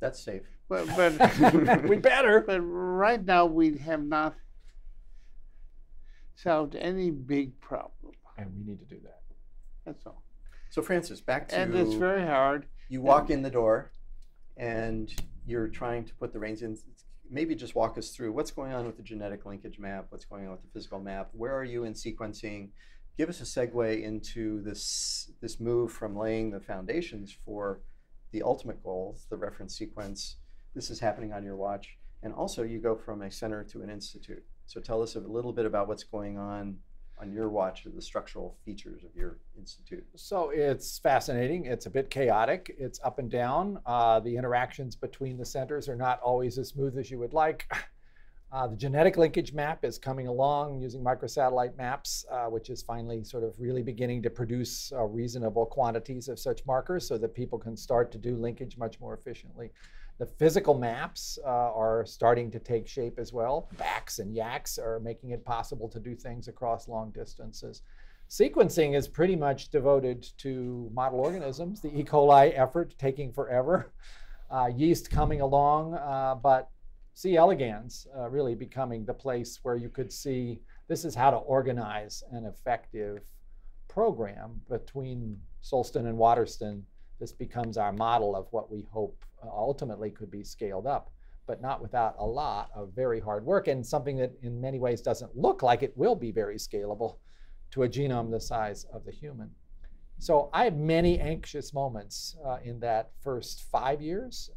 That's safe. Well, but we better. But right now, we have not solved any big problem. And we need to do that. That's all. So, Francis, back to you. And it's very hard. You walk in the door, and you're trying to put the reins in. Maybe just walk us through what's going on with the genetic linkage map, what's going on with the physical map, where are you in sequencing? Give us a segue into this move from laying the foundations for the ultimate goal, the reference sequence. This is happening on your watch. And also, you go from a center to an institute. So tell us a little bit about what's going on your watch, the structural features of your institute. So it's fascinating. It's a bit chaotic. It's up and down. The interactions between the centers are not always as smooth as you would like. The genetic linkage map is coming along using microsatellite maps, which is finally sort of really beginning to produce reasonable quantities of such markers so that people can start to do linkage much more efficiently. The physical maps are starting to take shape as well. BACs and YACs are making it possible to do things across long distances. Sequencing is pretty much devoted to model organisms. The E. coli effort taking forever. Yeast coming along, but C. elegans really becoming the place where you could see this is how to organize an effective program between Solston and Waterston. This becomes our model of what we hope ultimately could be scaled up, but not without a lot of very hard work and something that in many ways doesn't look like it will be very scalable to a genome the size of the human. So I had many anxious moments in that first 5 years.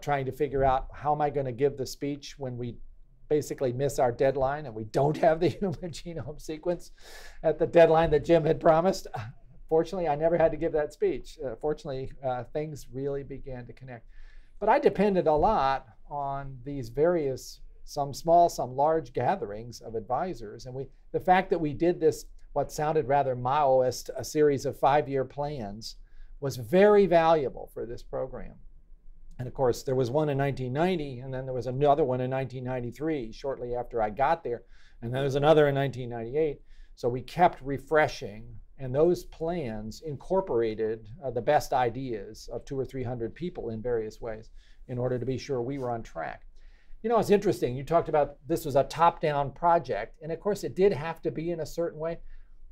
Trying to figure out how am I going to give the speech when we basically miss our deadline and we don't have the human genome sequence at the deadline that Jim had promised. Fortunately, I never had to give that speech. Fortunately, things really began to connect. But I depended a lot on these various, some small, some large gatherings of advisors. And the fact that we did this, what sounded rather Maoist, a series of 5-year plans, was very valuable for this program. And of course, there was one in 1990, and then there was another one in 1993, shortly after I got there. And then there was another in 1998. So we kept refreshing. And those plans incorporated the best ideas of 200 or 300 people in various ways in order to be sure we were on track. You know, it's interesting. You talked about this was a top-down project. And of course, it did have to be in a certain way.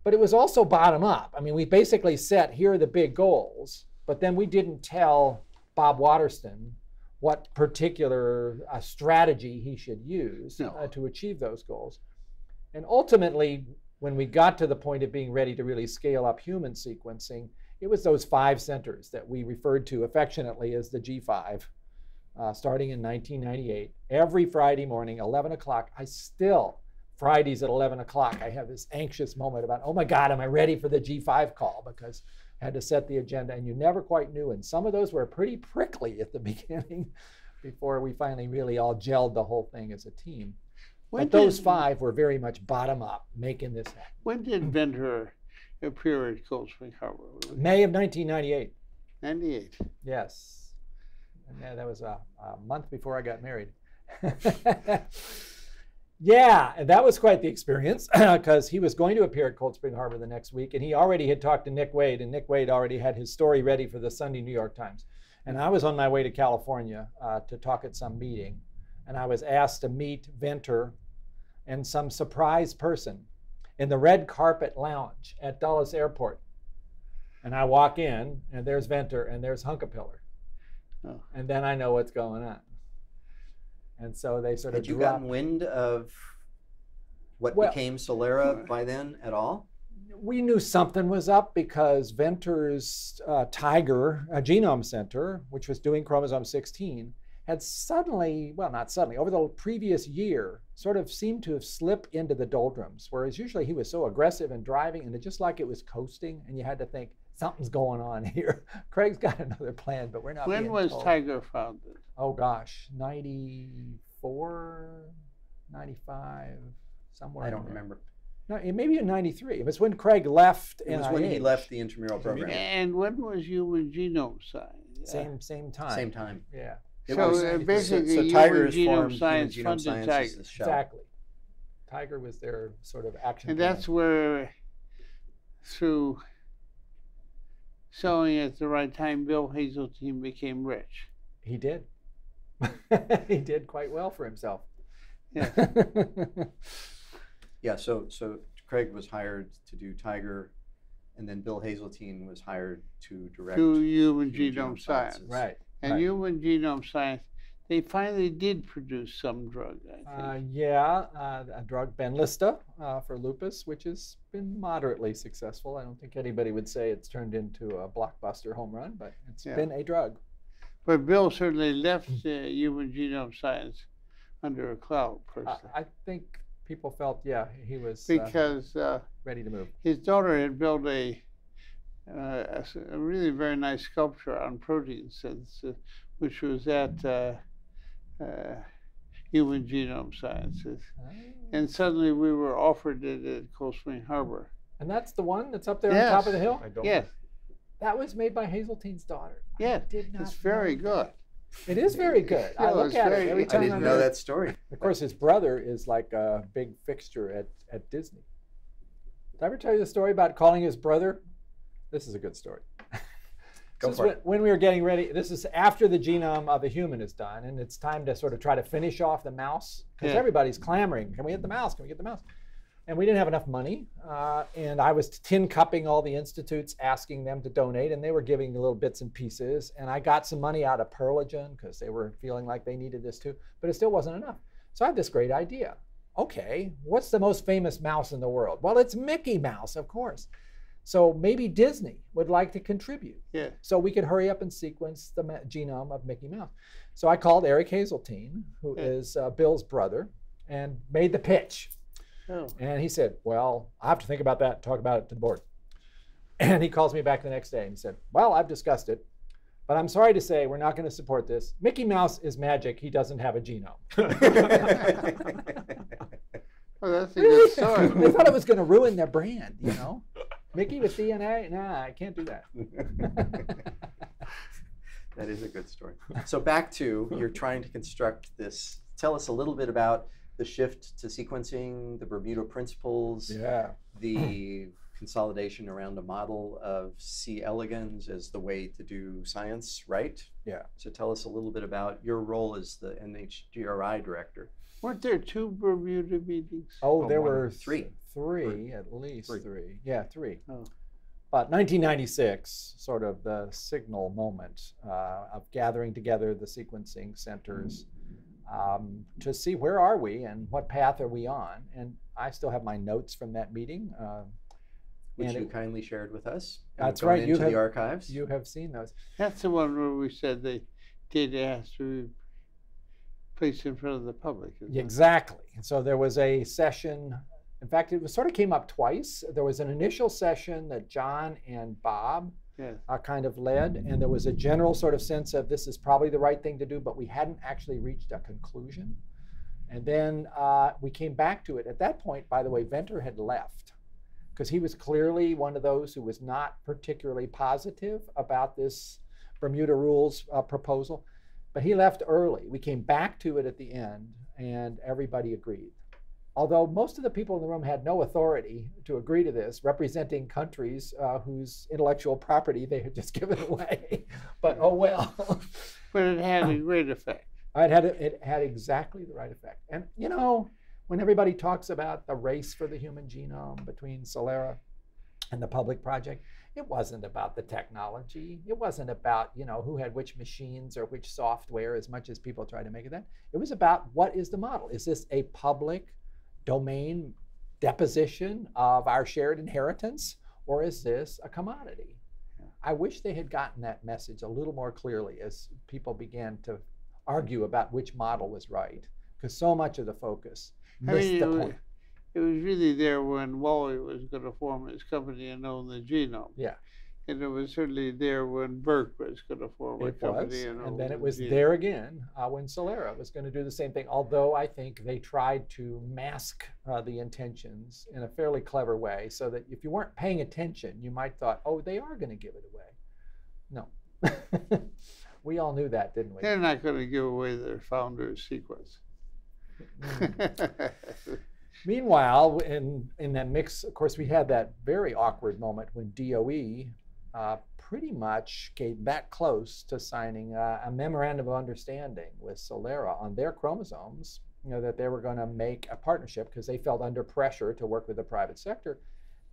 But it was also bottom-up. I mean, we basically set, here are the big goals. But then we didn't tell Bob Waterston what particular strategy he should use to achieve those goals. And ultimately, when we got to the point of being ready to really scale up human sequencing, it was those 5 centers that we referred to affectionately as the G5, starting in 1998. Every Friday morning, 11 o'clock, Fridays at 11 o'clock, I have this anxious moment about, oh my God, am I ready for the G5 call? Because had to set the agenda, and you never quite knew. And some of those were pretty prickly at the beginning before we finally really all gelled the whole thing as a team. But those 5 were very much bottom up, making this happen. When did Venter your period comes from Harvard? May of 1998. 98. Yes. Yeah, that was a month before I got married. Yeah, and that was quite the experience because he was going to appear at Cold Spring Harbor the next week, and he already had talked to Nick Wade, and Nick Wade already had his story ready for the Sunday New York Times. And I was on my way to California to talk at some meeting, and I was asked to meet Venter and some surprise person in the red carpet lounge at Dulles Airport. And I walk in, and there's Venter, and there's Hunkapiller. Oh. And then I know what's going on. And so they sort of dropped. Had you gotten wind of what became Solera by then at all? We knew something was up because Venter's Tiger Genome Center, which was doing chromosome 16, had suddenly, well, not suddenly, over the previous year, sort of seemed to have slipped into the doldrums, whereas usually he was so aggressive and driving, and it just like it was coasting, and you had to think, something's going on here. Craig's got another plan, but we're not being told. When was Tiger founded? Oh gosh, 94, 95, somewhere. I don't remember. No, maybe in 93. It was when Craig left. It was when he left the intramural program. And when was Human Genome Science? Same time. Same time. Yeah. So basically, Tiger's Human Genome Science funded Tiger. Exactly. Tiger was their sort of action. And that's where, through sowing at the right time, Bill Hazeltine became rich. He did. He did quite well for himself. Yeah. Yeah. So Craig was hired to do Tiger, and then Bill Hazeltine was hired to direct Human Genome Science. Right. And Human Genome Science, they finally did produce some drug, I think. A drug, Benlysta, for lupus, which has been moderately successful. I don't think anybody would say it's turned into a blockbuster home run, but it's been a drug. But Bill certainly left Human Genome Science under a cloud, personally. I think people felt, he was because ready to move. His daughter had built a really very nice sculpture on protein synthesis, which was at Human Genome Sciences. Oh. And suddenly we were offered it at Cold Spring Harbor. And that's the one that's up there on top of the hill? Yes. That was made by Hazeltine's daughter. Yes. It's very good. It is very good. I look at it every time. I didn't know that story. Of course, his brother is like a big fixture at Disney. Did I ever tell you the story about calling his brother? This is a good story. Go for it. When we were getting ready, this is after the genome of a human is done, and it's time to sort of try to finish off the mouse, because everybody's clamoring, can we get the mouse, can we get the mouse? And we didn't have enough money, and I was tin cupping all the institutes, asking them to donate, and they were giving little bits and pieces, and I got some money out of Perligen, because they were feeling like they needed this too, but it still wasn't enough. So I had this great idea. Okay, what's the most famous mouse in the world? Well, it's Mickey Mouse, of course. So maybe Disney would like to contribute. Yeah. So we could hurry up and sequence the genome of Mickey Mouse. So I called Eric Hazeltine, who is Bill's brother, and made the pitch. Oh. And he said, well, I have to think about that and talk about it to the board. And he calls me back the next day and he said, well, I've discussed it, but I'm sorry to say we're not going to support this. Mickey Mouse is magic. He doesn't have a genome. Well, that's a good story. They thought it was going to ruin their brand, you know? Mickey with DNA? Nah, I can't do that. That is a good story. So back to, you're trying to construct this. Tell us a little bit about the shift to sequencing, the Burbuito principles, the consolidation around a model of C. elegans as the way to do science, right? Yeah. So tell us a little bit about your role as the NHGRI director. Weren't there two Burbuito meetings? Oh, there were three. Three, at least three. Yeah, three. Oh. But 1996, sort of the signal moment of gathering together the sequencing centers to see where are we and what path are we on. And I still have my notes from that meeting. Which you kindly shared with us. That's right. Into the archives. You have seen those. That's the one where we said the data has to be placed in front of the public. Exactly. And so there was a session. In fact, it was sort of came up twice. There was an initial session that John and Bob kind of led, and there was a general sort of sense of this is probably the right thing to do, but we hadn't actually reached a conclusion. And then we came back to it. At that point, by the way, Venter had left because he was clearly one of those who was not particularly positive about this Bermuda rules proposal. But he left early. We came back to it at the end, and everybody agreed. Although most of the people in the room had no authority to agree to this, representing countries whose intellectual property they had just given away. But oh well. But it had a great effect. It had exactly the right effect. And you know, when everybody talks about the race for the human genome between Celera and the public project, it wasn't about the technology. It wasn't about, you know, who had which machines or which software, as much as people try to make it that. It was about, what is the model? Is this a public domain deposition of our shared inheritance, or is this a commodity? Yeah. I wish they had gotten that message a little more clearly as people began to argue about which model was right, because so much of the focus missed the point. It was really there when Wally was going to form his company and own the genome. Yeah. And it was certainly there when Burke was going to form a company. And then it was there again when Celera was going to do the same thing, although I think they tried to mask the intentions in a fairly clever way, so that if you weren't paying attention, you might thought, oh, they are going to give it away. No. We all knew that, didn't we? They're not going to give away their founder's sequence. Meanwhile, in that mix, of course, we had that very awkward moment when DOE pretty much came that close to signing a memorandum of understanding with Celera on their chromosomes, you know, that they were going to make a partnership because they felt under pressure to work with the private sector.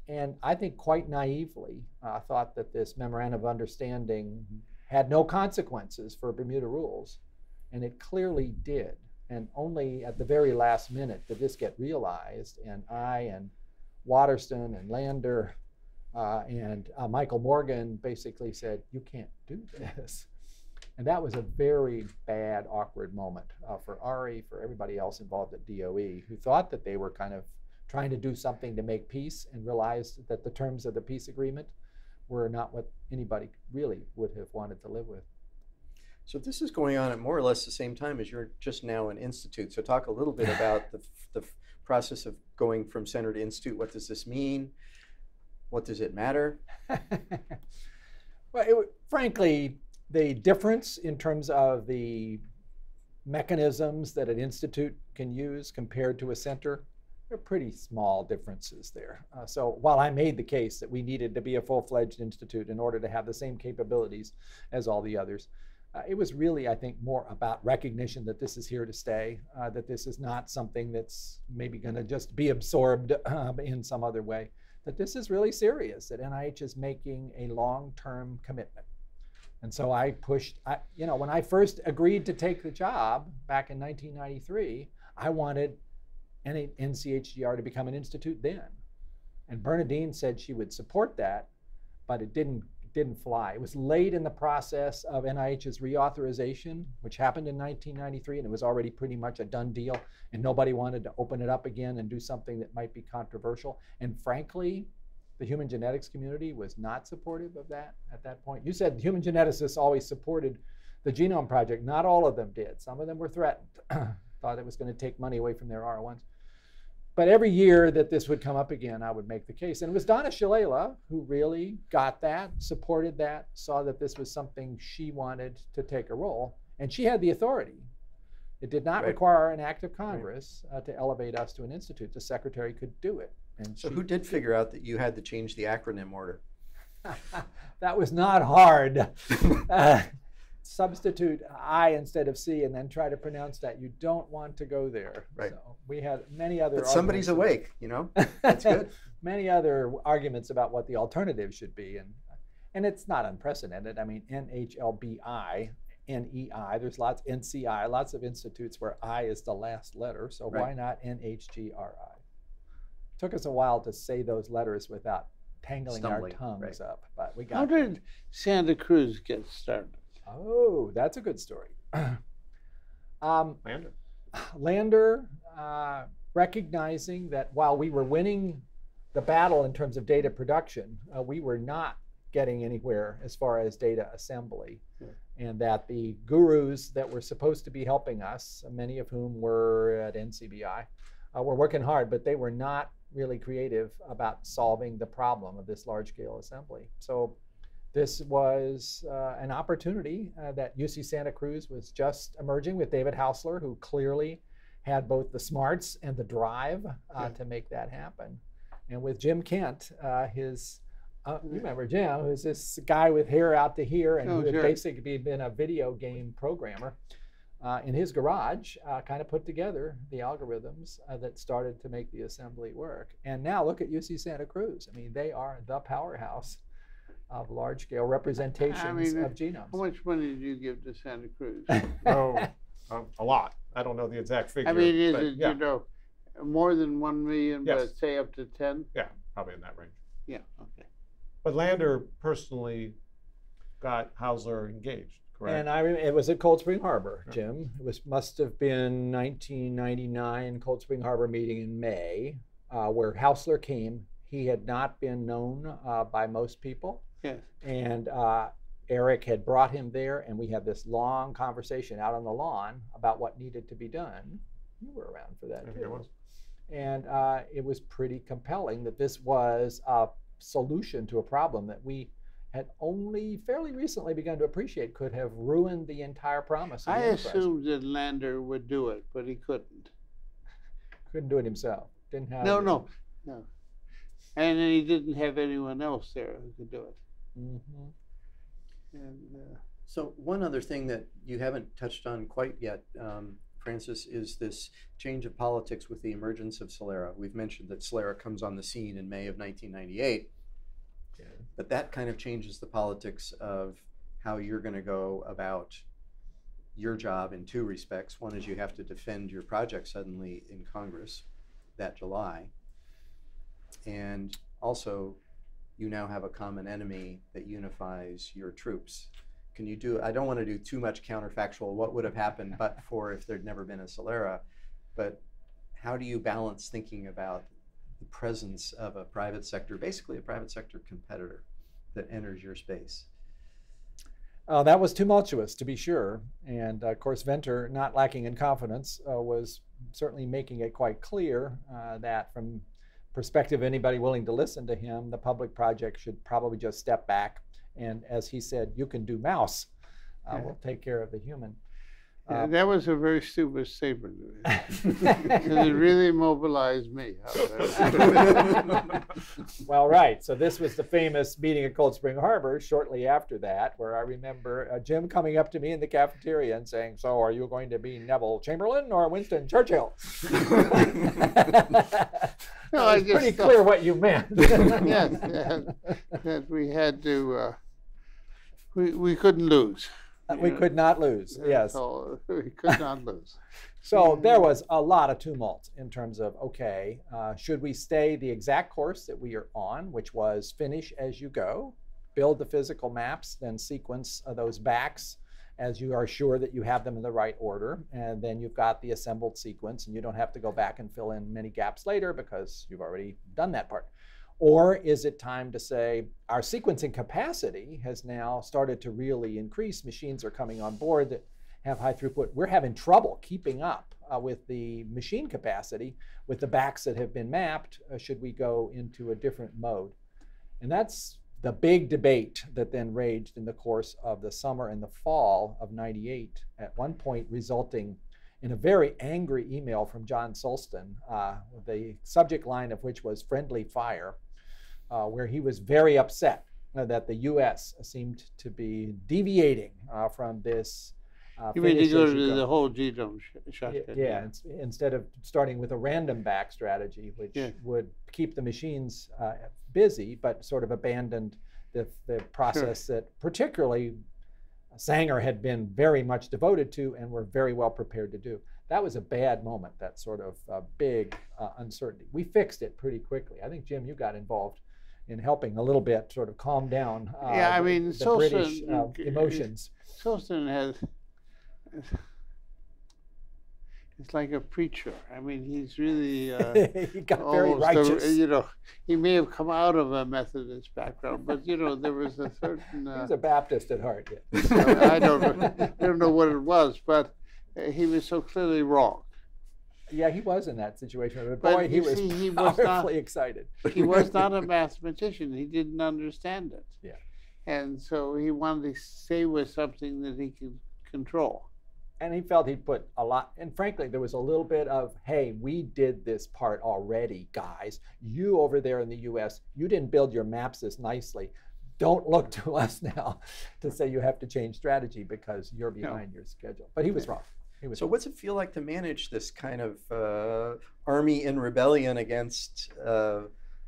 And I think quite naively thought that this memorandum of understanding had no consequences for Bermuda rules, and it clearly did. And only at the very last minute did this get realized, and I and Waterston and Lander and Michael Morgan basically said, you can't do this. And that was a very bad, awkward moment for ARI, for everybody else involved at DOE, who thought that they were kind of trying to do something to make peace and realized that the terms of the peace agreement were not what anybody really would have wanted to live with. So this is going on at more or less the same time as you're just now an institute. So talk a little bit about the process of going from center to institute. What does this mean? What does it matter? Well, frankly, the difference in terms of the mechanisms that an institute can use compared to a center, they're pretty small differences there. So while I made the case that we needed to be a full-fledged institute in order to have the same capabilities as all the others, it was really, I think, more about recognition that this is here to stay, that this is not something that's maybe going to just be absorbed in some other way, that this is really serious, that NIH is making a long-term commitment. And so I pushed, you know, when I first agreed to take the job back in 1993, I wanted NCHGR to become an institute then. And Bernadine said she would support that, but it didn't fly. It was late in the process of NIH's reauthorization, which happened in 1993, and it was already pretty much a done deal, and nobody wanted to open it up again and do something that might be controversial. And frankly, the human genetics community was not supportive of that at that point. You said human geneticists always supported the Genome Project. Not all of them did. Some of them were threatened, thought it was going to take money away from their R01s. But every year that this would come up again, I would make the case. And it was Donna Shalala who really got that, supported that, saw that this was something she wanted to take a role. And she had the authority. It did not require an act of Congress to elevate us to an institute. The secretary could do it. And so who did figure out that you had to change the acronym order? That was not hard. Substitute I instead of C and then try to pronounce that. You don't want to go there. Right. So we had many other arguments. But somebody's awake, you know? That's good. Many other arguments about what the alternative should be. And it's not unprecedented. I mean, NHLBI, NEI, there's lots, NCI, lots of institutes where I is the last letter. So why not NHGRI? Took us a while to say those letters without tangling our tongues up. But we got How did Santa Cruz get started? Oh, that's a good story. Lander, recognizing that while we were winning the battle in terms of data production, we were not getting anywhere as far as data assembly, and that the gurus that were supposed to be helping us, many of whom were at NCBI, were working hard, but they were not really creative about solving the problem of this large-scale assembly. So this was an opportunity that UC Santa Cruz was just emerging with David Hausler, who clearly had both the smarts and the drive to make that happen. And with Jim Kent, you remember Jim, who's this guy with hair out to here and who had basically been a video game programmer in his garage, kind of put together the algorithms that started to make the assembly work. And now look at UC Santa Cruz. I mean, they are the powerhouse of large-scale representations of genomes. How much money did you give to Santa Cruz? A lot. I don't know the exact figure. I mean, is it, you know, more than 1 million, but say up to 10? Yeah, probably in that range. Yeah, okay. But Lander personally got Hausler engaged, correct? And I remember, it was at Cold Spring Harbor, Jim. It was, must have been 1999 Cold Spring Harbor meeting in May, where Hausler came. He had not been known by most people. Yes. And Eric had brought him there, and we had this long conversation out on the lawn about what needed to be done. You were around for that, too. And it was pretty compelling that this was a solution to a problem that we had only fairly recently begun to appreciate could have ruined the entire promise of the enterprise. I assumed that Lander would do it, but he couldn't. Couldn't do it himself. Didn't have no. And then he didn't have anyone else there who could do it. Mm-hmm. And, so one other thing that you haven't touched on quite yet, Francis, is this change of politics with the emergence of Celera. We've mentioned that Celera comes on the scene in May of 1998, but that kind of changes the politics of how you're going to go about your job in two respects. One is you have to defend your project suddenly in Congress that July, and also you now have a common enemy that unifies your troops. Can you do, I don't want to do too much counterfactual, what would have happened but for if there'd never been a Celera, but how do you balance thinking about the presence of a private sector, basically a private sector competitor that enters your space? That was tumultuous, to be sure. And of course, Venter, not lacking in confidence, was certainly making it quite clear that from perspective, anybody willing to listen to him, the public project should probably just step back. And as he said, you can do mouse. We'll take care of the human. That was a very stupid statement. It really mobilized me. Well, right. So this was the famous meeting at Cold Spring Harbor shortly after that, where I remember Jim coming up to me in the cafeteria and saying, so are you going to be Neville Chamberlain or Winston Churchill? No, it's pretty clear what you meant. Yes, that we had to, we couldn't lose. We could not lose, yes. So we could not lose. So there was a lot of tumult in terms of, okay, should we stay the exact course that we are on, which was finish as you go, build the physical maps, then sequence those backs as you are sure that you have them in the right order, and then you've got the assembled sequence, and you don't have to go back and fill in many gaps later because you've already done that part. Or is it time to say, our sequencing capacity has now started to really increase. Machines are coming on board that have high throughput. We're having trouble keeping up with the machine capacity, with the backs that have been mapped. Should we go into a different mode? And that's the big debate that then raged in the course of the summer and the fall of 98, at one point resulting in a very angry email from John Sulston, the subject line of which was friendly fire, where he was very upset that the U.S. seemed to be deviating from this. You mean to go to the whole genome shotgun? Yeah, instead of starting with a random back strategy, which would keep the machines busy, but sort of abandoned the process that particularly Sanger had been very much devoted to and were very well prepared to do. That was a bad moment, that sort of big uncertainty. We fixed it pretty quickly. I think, Jim, you got involved in helping a little bit sort of calm down the British emotions. Sulston has, it's like a preacher. I mean, he's really he got very righteous. You know, he may have come out of a Methodist background, but you know, there was a certain. He was a Baptist at heart. Yeah. I don't know what it was, but he was so clearly wrong. Yeah, he was in that situation. But boy, he was powerfully excited. He was not a mathematician. He didn't understand it. Yeah. And so he wanted to stay with something that he could control. And he felt he'd put a lot, and frankly, there was a little bit of, hey, we did this part already, guys. You over there in the US, you didn't build your maps as nicely. Don't look to us now to say you have to change strategy because you're behind your schedule. But he was wrong. He was wrong. What's it feel like to manage this kind of army in rebellion against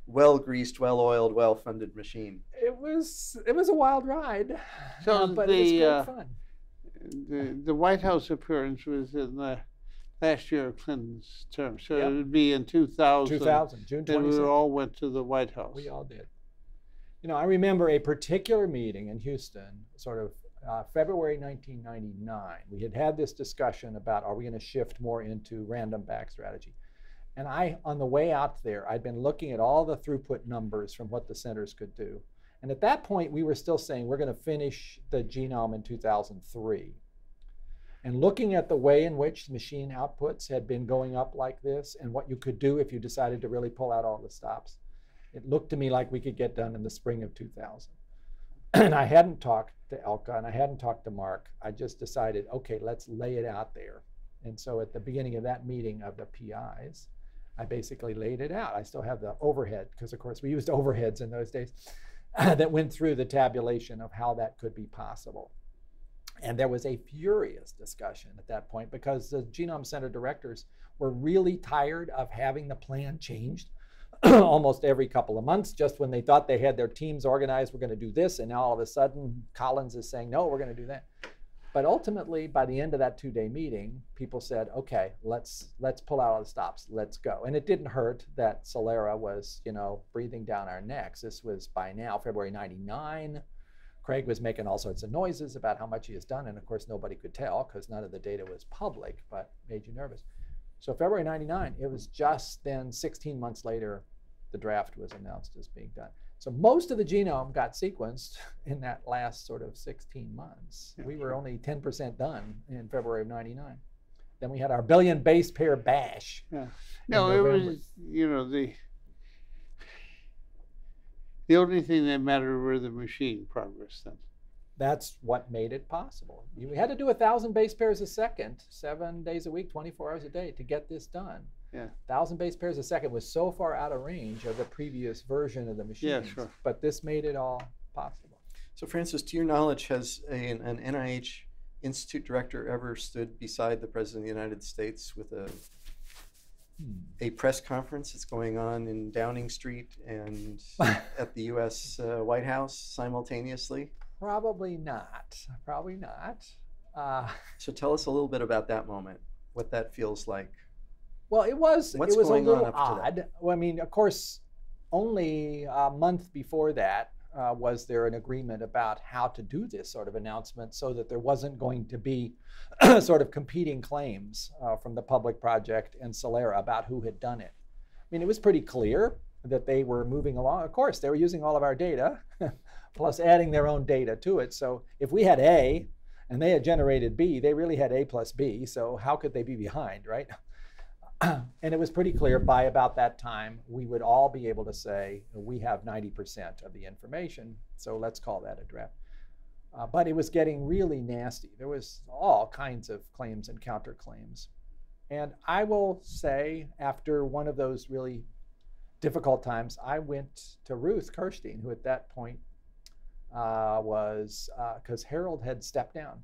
well-greased, well-oiled, well-funded machine? It was a wild ride, but it was great fun. The White House appearance was in the last year of Clinton's term, so it would be in 2000. 2000, June 26th. And we all went to the White House. We all did. You know, I remember a particular meeting in Houston, sort of February 1999. We had had this discussion about, are we going to shift more into random back strategy? And I, on the way out there, I'd been looking at all the throughput numbers from what the centers could do. And at that point, we were still saying we're going to finish the genome in 2003. And looking at the way in which machine outputs had been going up like this and what you could do if you decided to really pull out all the stops, it looked to me like we could get done in the spring of 2000. And I hadn't talked to Elka and I hadn't talked to Mark. I just decided, okay, let's lay it out there. And so at the beginning of that meeting of the PIs, I basically laid it out. I still have the overhead because, of course, we used overheads in those days. That went through the tabulation of how that could be possible. And there was a furious discussion at that point because the Genome Center directors were really tired of having the plan changed almost every couple of months, just when they thought they had their teams organized, we're going to do this, and now all of a sudden Collins is saying, no, we're going to do that. But ultimately, by the end of that two-day meeting, people said, okay, let's pull out all the stops. Let's go. And it didn't hurt that Solera was, you know, breathing down our necks. This was, by now, February 99. Craig was making all sorts of noises about how much he has done. And, of course, nobody could tell because none of the data was public, but made you nervous. So February 99, it was just then 16 months later, the draft was announced as being done. So most of the genome got sequenced in that last sort of 16 months. We were only 10% done in February of 99. Then we had our billion base pair bash. Yeah. No, November. It was, you know, the only thing that mattered were the machine progress then. That's what made it possible. We had to do 1,000 base pairs a second, 7 days a week, 24 hours a day to get this done. Yeah. 1,000 base pairs a second was so far out of range of the previous version of the machines, but this made it all possible. So Francis, to your knowledge, has an NIH institute director ever stood beside the President of the United States with a press conference that's going on in Downing Street and at the US White House simultaneously? Probably not, probably not. So tell us a little bit about that moment, what that feels like. Well, it was a little odd. Well, I mean, of course, only a month before that was there an agreement about how to do this sort of announcement so that there wasn't going to be sort of competing claims from the public project and Solera about who had done it. I mean, it was pretty clear that they were moving along. Of course, they were using all of our data, plus adding their own data to it. So if we had A and they had generated B, they really had A plus B. So how could they be behind, right? And it was pretty clear by about that time, we would all be able to say, we have 90% of the information, so let's call that a draft. But it was getting really nasty. There was all kinds of claims and counterclaims. And I will say, after one of those really difficult times, I went to Ruth Kirstein, who at that point was, because Harold had stepped down,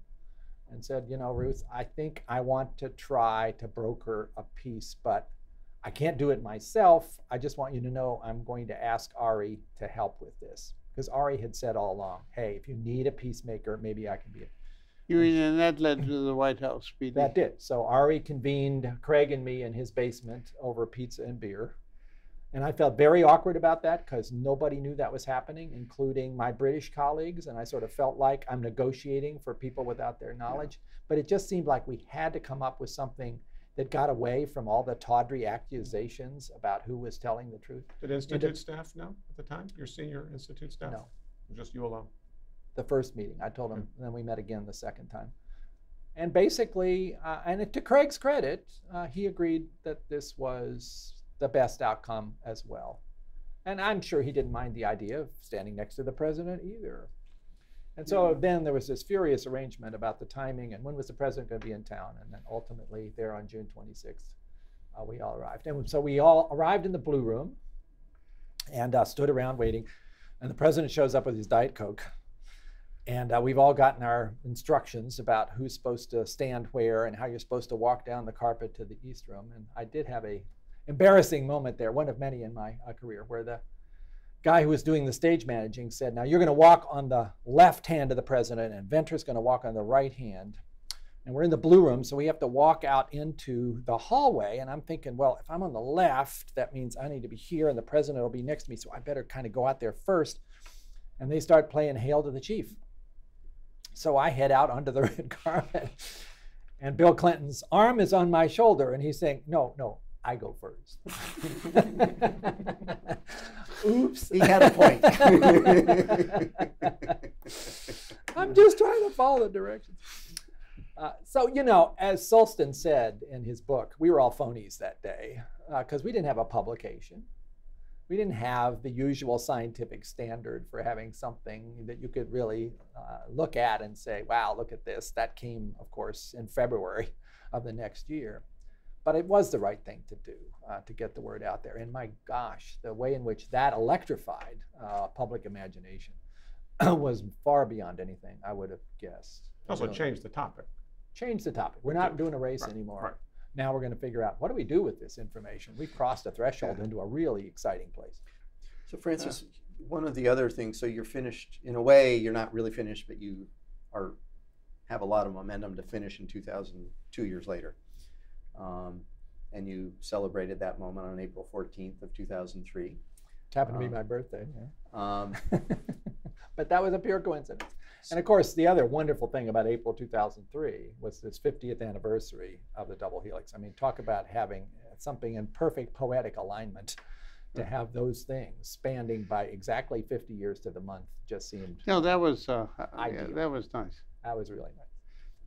and said, you know, Ruth, I think I want to try to broker a peace, but I can't do it myself. I just want you to know I'm going to ask Ari to help with this. Because Ari had said all along, hey, if you need a peacemaker, maybe I can be it. You mean, and that led to the White House meeting? That did. So Ari convened Craig and me in his basement over pizza and beer. And I felt very awkward about that because nobody knew that was happening, including my British colleagues. And I sort of felt like I'm negotiating for people without their knowledge. Yeah. But it just seemed like we had to come up with something that got away from all the tawdry accusations about who was telling the truth. Did Institute staff know at the time? Your senior Institute staff? No. Just you alone? The first meeting. I told them, and then we met again the second time. And basically, and to Craig's credit, he agreed that this was the best outcome as well. And I'm sure he didn't mind the idea of standing next to the president either. And so then there was this furious arrangement about the timing and when was the president going to be in town. And then ultimately there on June 26th, we all arrived. And so we all arrived in the Blue Room and stood around waiting. And the president shows up with his Diet Coke. And we've all gotten our instructions about who's supposed to stand where and how you're supposed to walk down the carpet to the East Room. And I did have an embarrassing moment there, one of many in my career, where the guy who was doing the stage managing said, now you're going to walk on the left hand of the president and Venter's going to walk on the right hand. And we're in the Blue Room, so we have to walk out into the hallway. And I'm thinking, well, if I'm on the left, that means I need to be here and the president will be next to me, so I better kind of go out there first. And they start playing Hail to the Chief. So I head out onto the red carpet, and Bill Clinton's arm is on my shoulder, and he's saying, no, no, I go first. Oops. He had a point. I'm just trying to follow the directions. So, you know, as Sulston said in his book, we were all phonies that day because we didn't have a publication. We didn't have the usual scientific standard for having something that you could really look at and say, wow, look at this. That came, of course, in February of the next year. But it was the right thing to do to get the word out there. And my gosh, the way in which that electrified public imagination was far beyond anything I would have guessed. Also changed the topic. Changed the topic. We're not doing a race anymore. Right. Now we're going to figure out, what do we do with this information? We crossed a threshold into a really exciting place. So Francis, one of the other things, so you're finished, in a way, you're not really finished, but you are have a lot of momentum to finish in 2002 years later. And you celebrated that moment on April 14th of 2003. Which happened to be my birthday. Yeah. But that was a pure coincidence. And of course, the other wonderful thing about April 2003 was this 50th anniversary of the double helix. I mean, talk about having something in perfect poetic alignment to have those things spanning by exactly 50 years to the month just seemed ideal. Yeah, that was nice. That was really nice.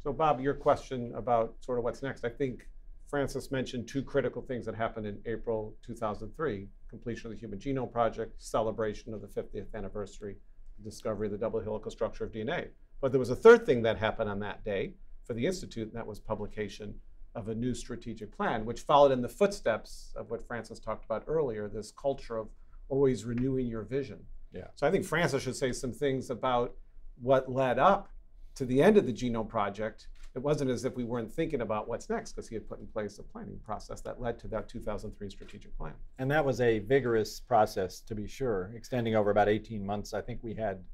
So Bob, your question about sort of what's next, I think Francis mentioned two critical things that happened in April 2003, completion of the Human Genome Project, celebration of the 50th anniversary, discovery of the double helical structure of DNA. But there was a third thing that happened on that day for the Institute, and that was publication of a new strategic plan, which followed in the footsteps of what Francis talked about earlier, this culture of always renewing your vision. Yeah. So I think Francis should say some things about what led up to the end of the Genome Project. It wasn't as if we weren't thinking about what's next, because he had put in place a planning process that led to that 2003 strategic plan. And that was a vigorous process, to be sure, extending over about 18 months. I think we had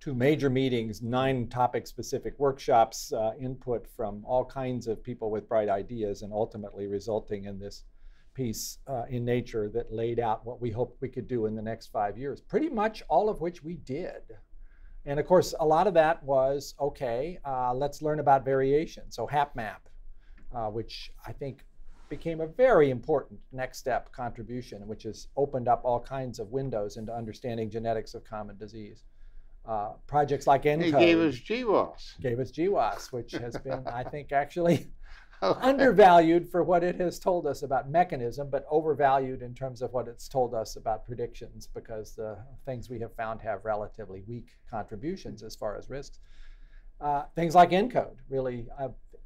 2 major meetings, 9 topic-specific workshops, input from all kinds of people with bright ideas, and ultimately resulting in this piece in Nature that laid out what we hoped we could do in the next 5 years, pretty much all of which we did. And of course, a lot of that was, okay, let's learn about variation. So HapMap, which I think became a very important next step contribution, which has opened up all kinds of windows into understanding genetics of common disease. Projects like ENCODE. They gave us GWAS. Gave us GWAS, which has been, I think, actually undervalued for what it has told us about mechanism, but overvalued in terms of what it's told us about predictions, because the things we have found have relatively weak contributions as far as risks. Things like ENCODE, really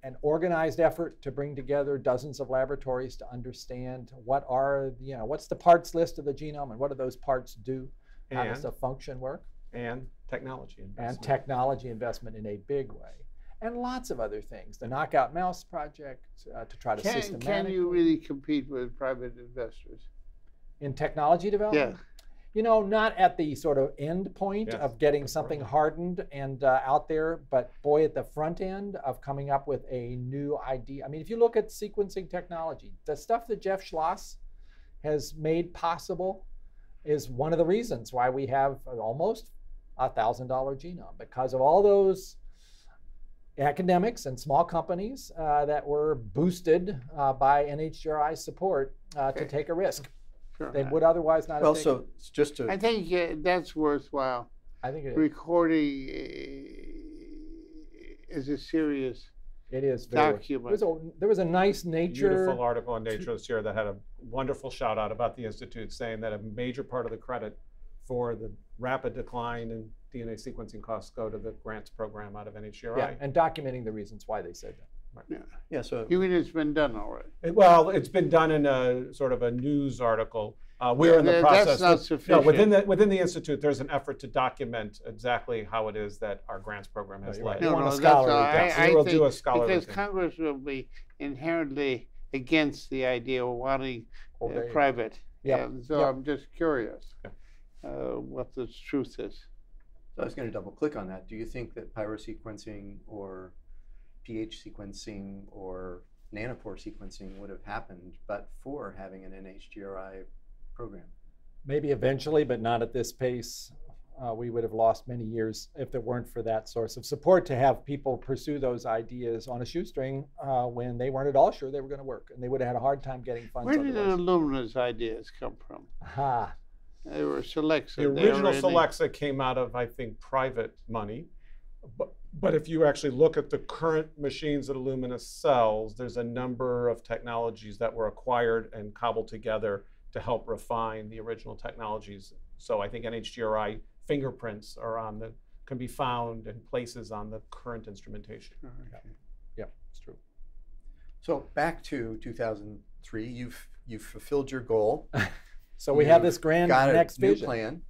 an organized effort to bring together dozens of laboratories to understand what are, you know, what's the parts list of the genome and what do those parts do, and how does the function work? And technology investment. And technology investment in a big way. And lots of other things. The Knockout Mouse Project to try to systematically. Can you really compete with private investors? In technology development? Yeah. You know, not at the sort of end point of getting something hardened and out there, but boy, at the front end of coming up with a new idea. I mean, if you look at sequencing technology, the stuff that Jeff Schloss has made possible is one of the reasons why we have almost $1,000 genome, because of all those academics and small companies that were boosted by NHGRI support to take a risk. Sure. They would otherwise not have taken it. Just to I think that's worthwhile. I think it is. Recording is a serious It is very. There was a nice Nature. Beautiful article in Nature this year that had a wonderful shout out about the Institute, saying that a major part of the credit for the rapid decline in DNA sequencing costs go to the grants program out of NHGRI. Yeah, and documenting the reasons why they said that. Right. Yeah. Yeah. So you mean it's been done already? Well, it's been done in a sort of a news article. We're in the process. That's not sufficient. No, within the institute, there's an effort to document exactly how it is that our grants program has led. Because Congress will be inherently against the idea of wanting private. Yeah. So I'm just curious what the truth is. So I was going to double click on that. Do you think that pyrosequencing or pH sequencing or nanopore sequencing would have happened but for having an NHGRI program? Maybe eventually, but not at this pace. We would have lost many years if there weren't for that source of support to have people pursue those ideas on a shoestring when they weren't at all sure they were going to work, and they would have had a hard time getting funds. Where did the Illumina's ideas come from? Aha. They were Solexa. The original Solexa came out of, I think, private money. But if you actually look at the current machines that Illumina sells, there's a number of technologies that were acquired and cobbled together to help refine the original technologies. So I think NHGRI fingerprints are on the, can be found in places on the current instrumentation. Okay. Yeah, it's true. So back to 2003, you've fulfilled your goal. So we have this grand next vision. Plan.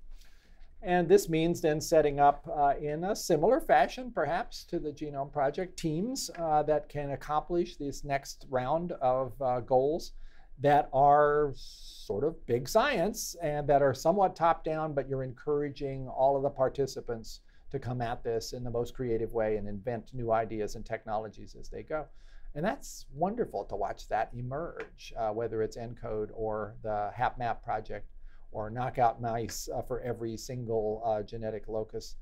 And this means then setting up in a similar fashion, perhaps, to the Genome Project, teams that can accomplish this next round of goals that are sort of big science and that are somewhat top-down, but you're encouraging all of the participants to come at this in the most creative way and invent new ideas and technologies as they go. And that's wonderful to watch that emerge, whether it's ENCODE or the HapMap project, or knock out mice for every single genetic locus.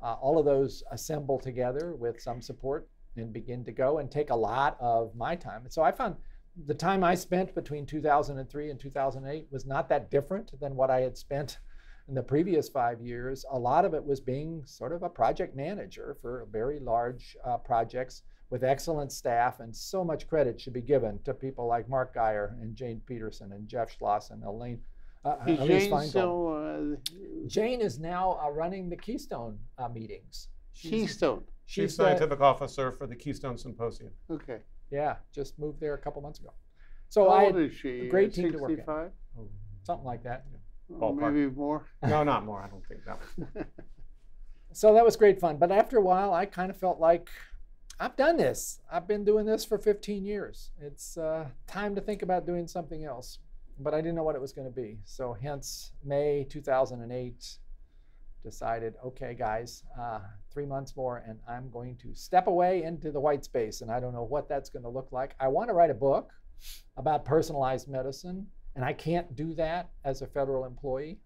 All of those assemble together with some support and begin to go and take a lot of my time. And so I found the time I spent between 2003 and 2008 was not that different than what I had spent in the previous 5 years. A lot of it was being sort of a project manager for very large projects with excellent staff, and so much credit should be given to people like Mark Geyer and Jane Peterson and Jeff Schloss and Elaine. Jane is now running the Keystone meetings. She's scientific officer for the Keystone Symposium. Okay. Yeah, just moved there a couple months ago. So how old is she? A great team 65? To work at. Something like that. Well, maybe more. No, not more. I don't think that was. So that was great fun. But after a while, I kind of felt like I've done this. I've been doing this for 15 years. It's time to think about doing something else. But I didn't know what it was going to be. So hence, May 2008, decided, okay, guys, 3 months more, and I'm going to step away into the white space. And I don't know what that's going to look like. I want to write a book about personalized medicine, and I can't do that as a federal employee,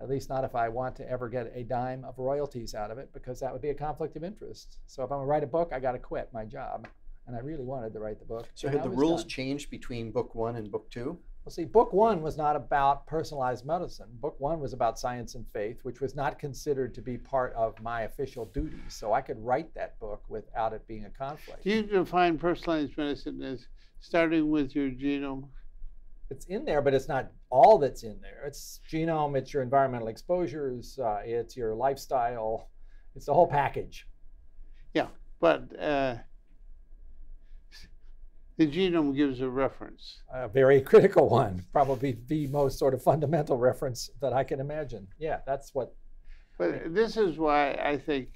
at least not if I want to ever get a dime of royalties out of it, because that would be a conflict of interest. So if I'm going to write a book, I got to quit my job. And I really wanted to write the book. So had the rules changed between book 1 and book 2? Well, see, book 1 was not about personalized medicine. Book 1 was about science and faith, which was not considered to be part of my official duties. So I could write that book without it being a conflict. Do you define personalized medicine as starting with your genome? It's in there, but it's not all that's in there. It's genome, it's your environmental exposures, it's your lifestyle, it's the whole package. Yeah, but the genome gives a reference. A very critical one, probably the most sort of fundamental reference that I can imagine. Yeah, that's what. But I mean, this is why I think,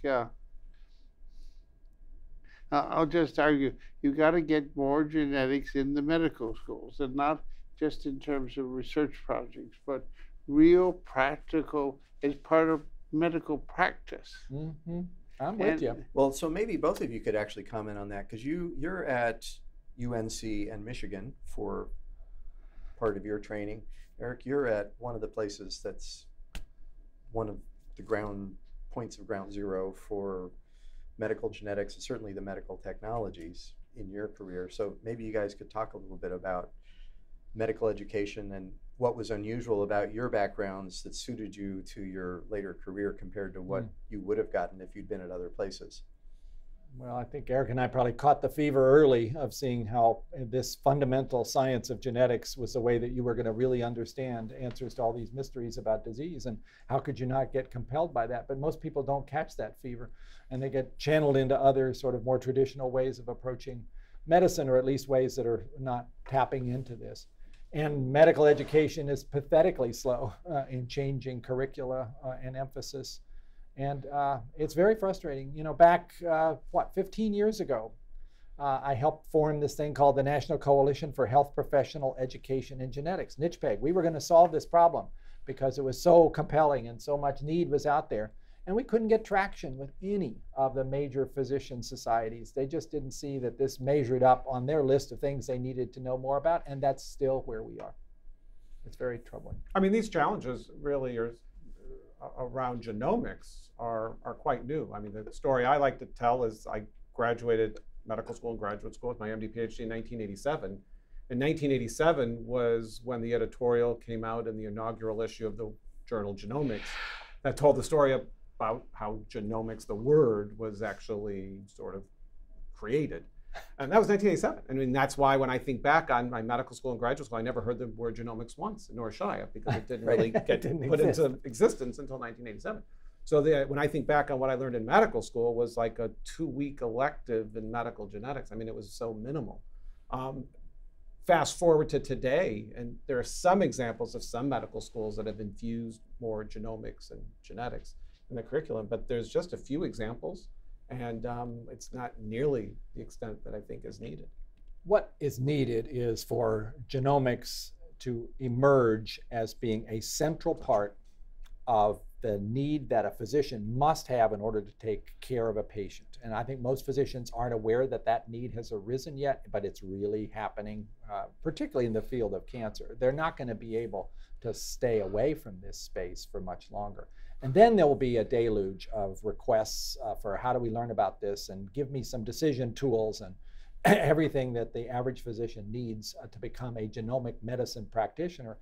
I'll just argue, you got to get more genetics in the medical schools, and not just in terms of research projects, but real practical, as part of medical practice. Mm-hmm. I'm with you. Well, so maybe both of you could actually comment on that, because you're at UNC and Michigan for part of your training. Eric, you're at one of the places that's one of the ground points of ground zero for medical genetics, and certainly the medical technologies in your career. So maybe you guys could talk a little bit about medical education and what was unusual about your backgrounds that suited you to your later career compared to what you would have gotten if you'd been at other places. well, I think Eric and I probably caught the fever early of seeing how this fundamental science of genetics was the way that you were going to really understand answers to all these mysteries about disease, and how could you not get compelled by that? But most people don't catch that fever, and they get channeled into other sort of more traditional ways of approaching medicine, or at least ways that are not tapping into this. And medical education is pathetically slow in changing curricula and emphasis. And it's very frustrating. You know, back, 15 years ago, I helped form this thing called the National Coalition for Health Professional Education in Genetics, NICHPEG. We were going to solve this problem because it was so compelling and so much need was out there. And we couldn't get traction with any of the major physician societies. They just didn't see that this measured up on their list of things they needed to know more about. And that's still where we are. It's very troubling. I mean, these challenges really are around genomics are quite new. I mean, the story I like to tell is I graduated medical school and graduate school with my MD PhD in 1987. And 1987 was when the editorial came out in the inaugural issue of the journal Genomics that told the story about how genomics, the word, was actually sort of created. And that was 1987. I mean, that's why when I think back on my medical school and graduate school, I never heard the word genomics once, nor should I, because it didn't really get put into existence until 1987. So when I think back on what I learned in medical school was like a 2-week elective in medical genetics. I mean, it was so minimal. Fast forward to today, and there are some examples of some medical schools that have infused more genomics and genetics in the curriculum, but there's just a few examples. And it's not nearly the extent that I think is needed. What is needed is for genomics to emerge as being a central part of the need that a physician must have in order to take care of a patient. And I think most physicians aren't aware that that need has arisen yet, but it's really happening, particularly in the field of cancer. They're not going to be able to stay away from this space for much longer. And then there will be a deluge of requests for how do we learn about this, and give me some decision tools and everything that the average physician needs to become a genomic medicine practitioner.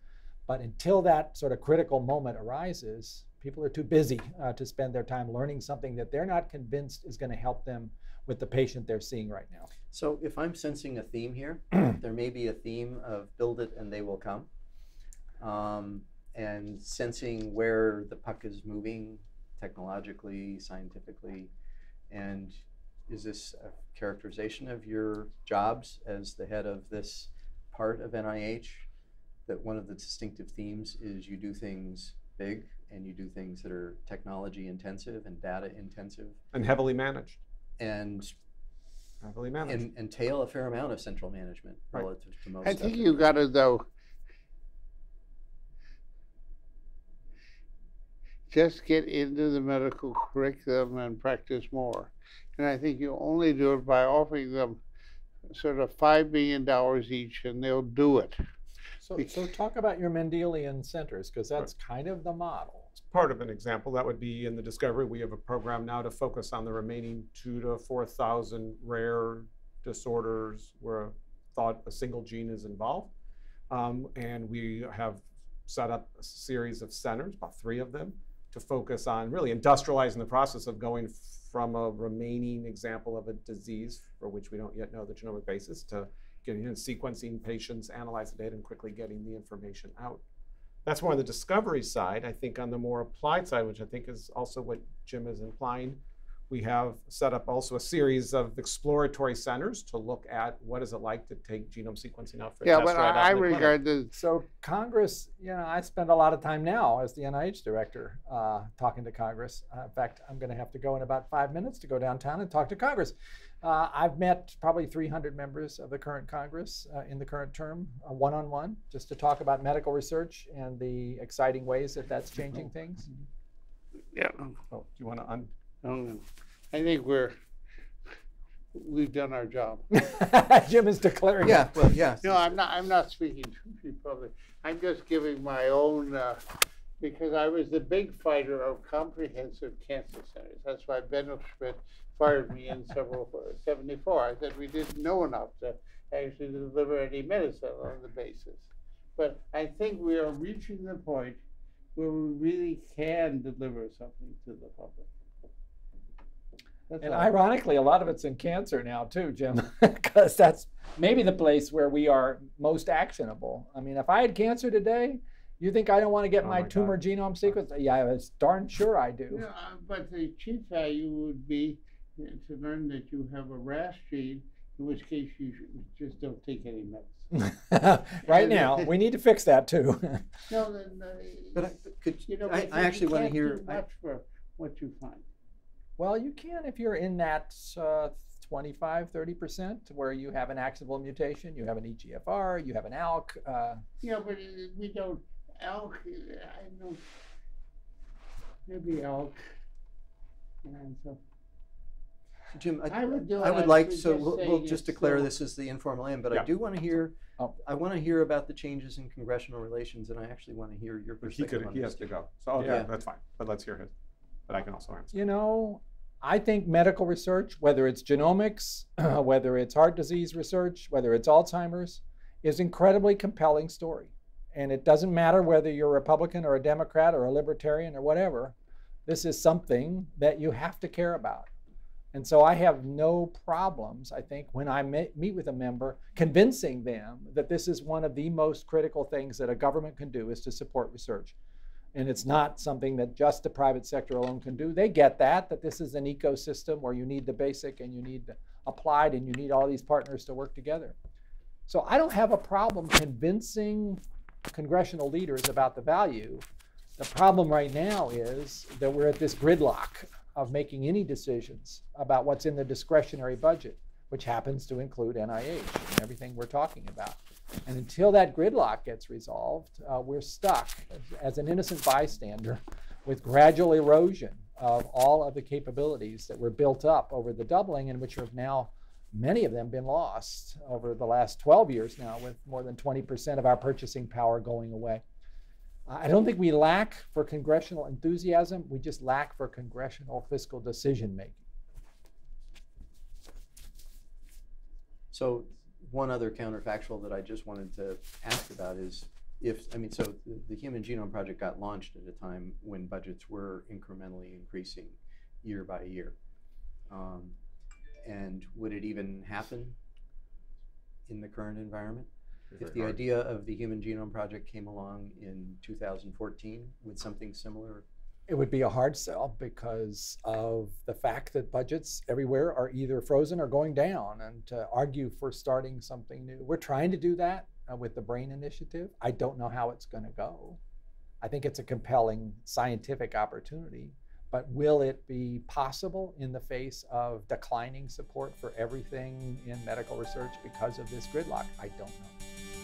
But until that sort of critical moment arises, people are too busy to spend their time learning something that they're not convinced is going to help them with the patient they're seeing right now. So if I'm sensing a theme here, there may be a theme of build it and they will come. And sensing where the puck is moving technologically, scientifically. And is this a characterization of your jobs as the head of this part of NIH, that one of the distinctive themes is you do things big and you do things that are technology intensive and data intensive? And heavily managed. And entail a fair amount of central management relative to most. I think you got to, though, just get into the medical curriculum and practice more. And I think you only do it by offering them sort of $5 billion each, and they'll do it. So talk about your Mendelian centers, because that's kind of the model. It's part of an example. That would be in the discovery. We have a program now to focus on the remaining 2,000 to 4,000 rare disorders where a single gene is involved. And we have set up a series of centers, about 3 of them, to focus on really industrializing the process of going from a remaining example of a disease for which we don't yet know the genomic basis to getting in sequencing patients, analyze the data, and quickly getting the information out. That's more on the discovery side. I think on the more applied side, which I think is also what Jim is implying, we have set up also a series of exploratory centers to look at what is it like to take genome sequencing out for a test but right I regard this. So Congress, you know, I spend a lot of time now as the NIH director talking to Congress. In fact, I'm going to have to go in about 5 minutes to go downtown and talk to Congress. I've met probably 300 members of the current Congress in the current term, one-on-one, just to talk about medical research and the exciting ways that that's changing things. Yeah. Oh, do you want to I think we've done our job. Jim is declaring. Yeah, well, yes. No, I'm not speaking to the public. I'm just giving my own, because I was the big fighter of comprehensive cancer centers. That's why Ben Schmidt fired me in 74. I said we didn't know enough to actually deliver any medicine on the basis. But I think we are reaching the point where we really can deliver something to the public. And ironically, a lot of it's in cancer now too, Jim, because that's maybe the place where we are most actionable. I mean, if I had cancer today, you think I don't want to get my tumor genome sequence? Yeah, I was darn sure I do. Yeah, but the chief value would be to learn that you have a RAS gene, in which case you just don't take any medicine. Right now, we need to fix that too. No, then, but I actually want to hear much for what you find. Well, you can if you're in that 25–30% where you have an actionable mutation, you have an EGFR, you have an ALK. Yeah, but we don't, ALK, I don't, maybe ALK. And so, Jim, we'll just declare this as the informal end, but yeah. I do want to hear, I want to hear about the changes in congressional relations, and I actually want to hear your perspective on this. He has to go, so yeah, that's fine, but let's hear his. But I can also answer. You know, I think medical research, whether it's genomics, whether it's heart disease research, whether it's Alzheimer's, is an incredibly compelling story. And it doesn't matter whether you're a Republican or a Democrat or a Libertarian or whatever, this is something that you have to care about. And so I have no problems, I think, when I meet with a member, convincing them that this is one of the most critical things that a government can do is to support research. And it's not something that just the private sector alone can do. They get that, that this is an ecosystem where you need the basic and you need the applied and you need all these partners to work together. So I don't have a problem convincing congressional leaders about the value. The problem right now is that we're at this gridlock of making any decisions about what's in the discretionary budget, which happens to include NIH and everything we're talking about. And until that gridlock gets resolved, we're stuck as an innocent bystander with gradual erosion of all of the capabilities that were built up over the doubling, and which have now, many of them, been lost over the last 12 years now, with more than 20% of our purchasing power going away. I don't think we lack for congressional enthusiasm. We just lack for congressional fiscal decision-making. So, one other counterfactual that I just wanted to ask about is if, I mean, so the Human Genome Project got launched at a time when budgets were incrementally increasing year by year. And would it even happen in the current environment? If the idea of the Human Genome Project came along in 2014 with something similar? It would be a hard sell because of the fact that budgets everywhere are either frozen or going down, and to argue for starting something new. We're trying to do that with the BRAIN initiative. I don't know how it's going to go. I think it's a compelling scientific opportunity, but will it be possible in the face of declining support for everything in medical research because of this gridlock? I don't know.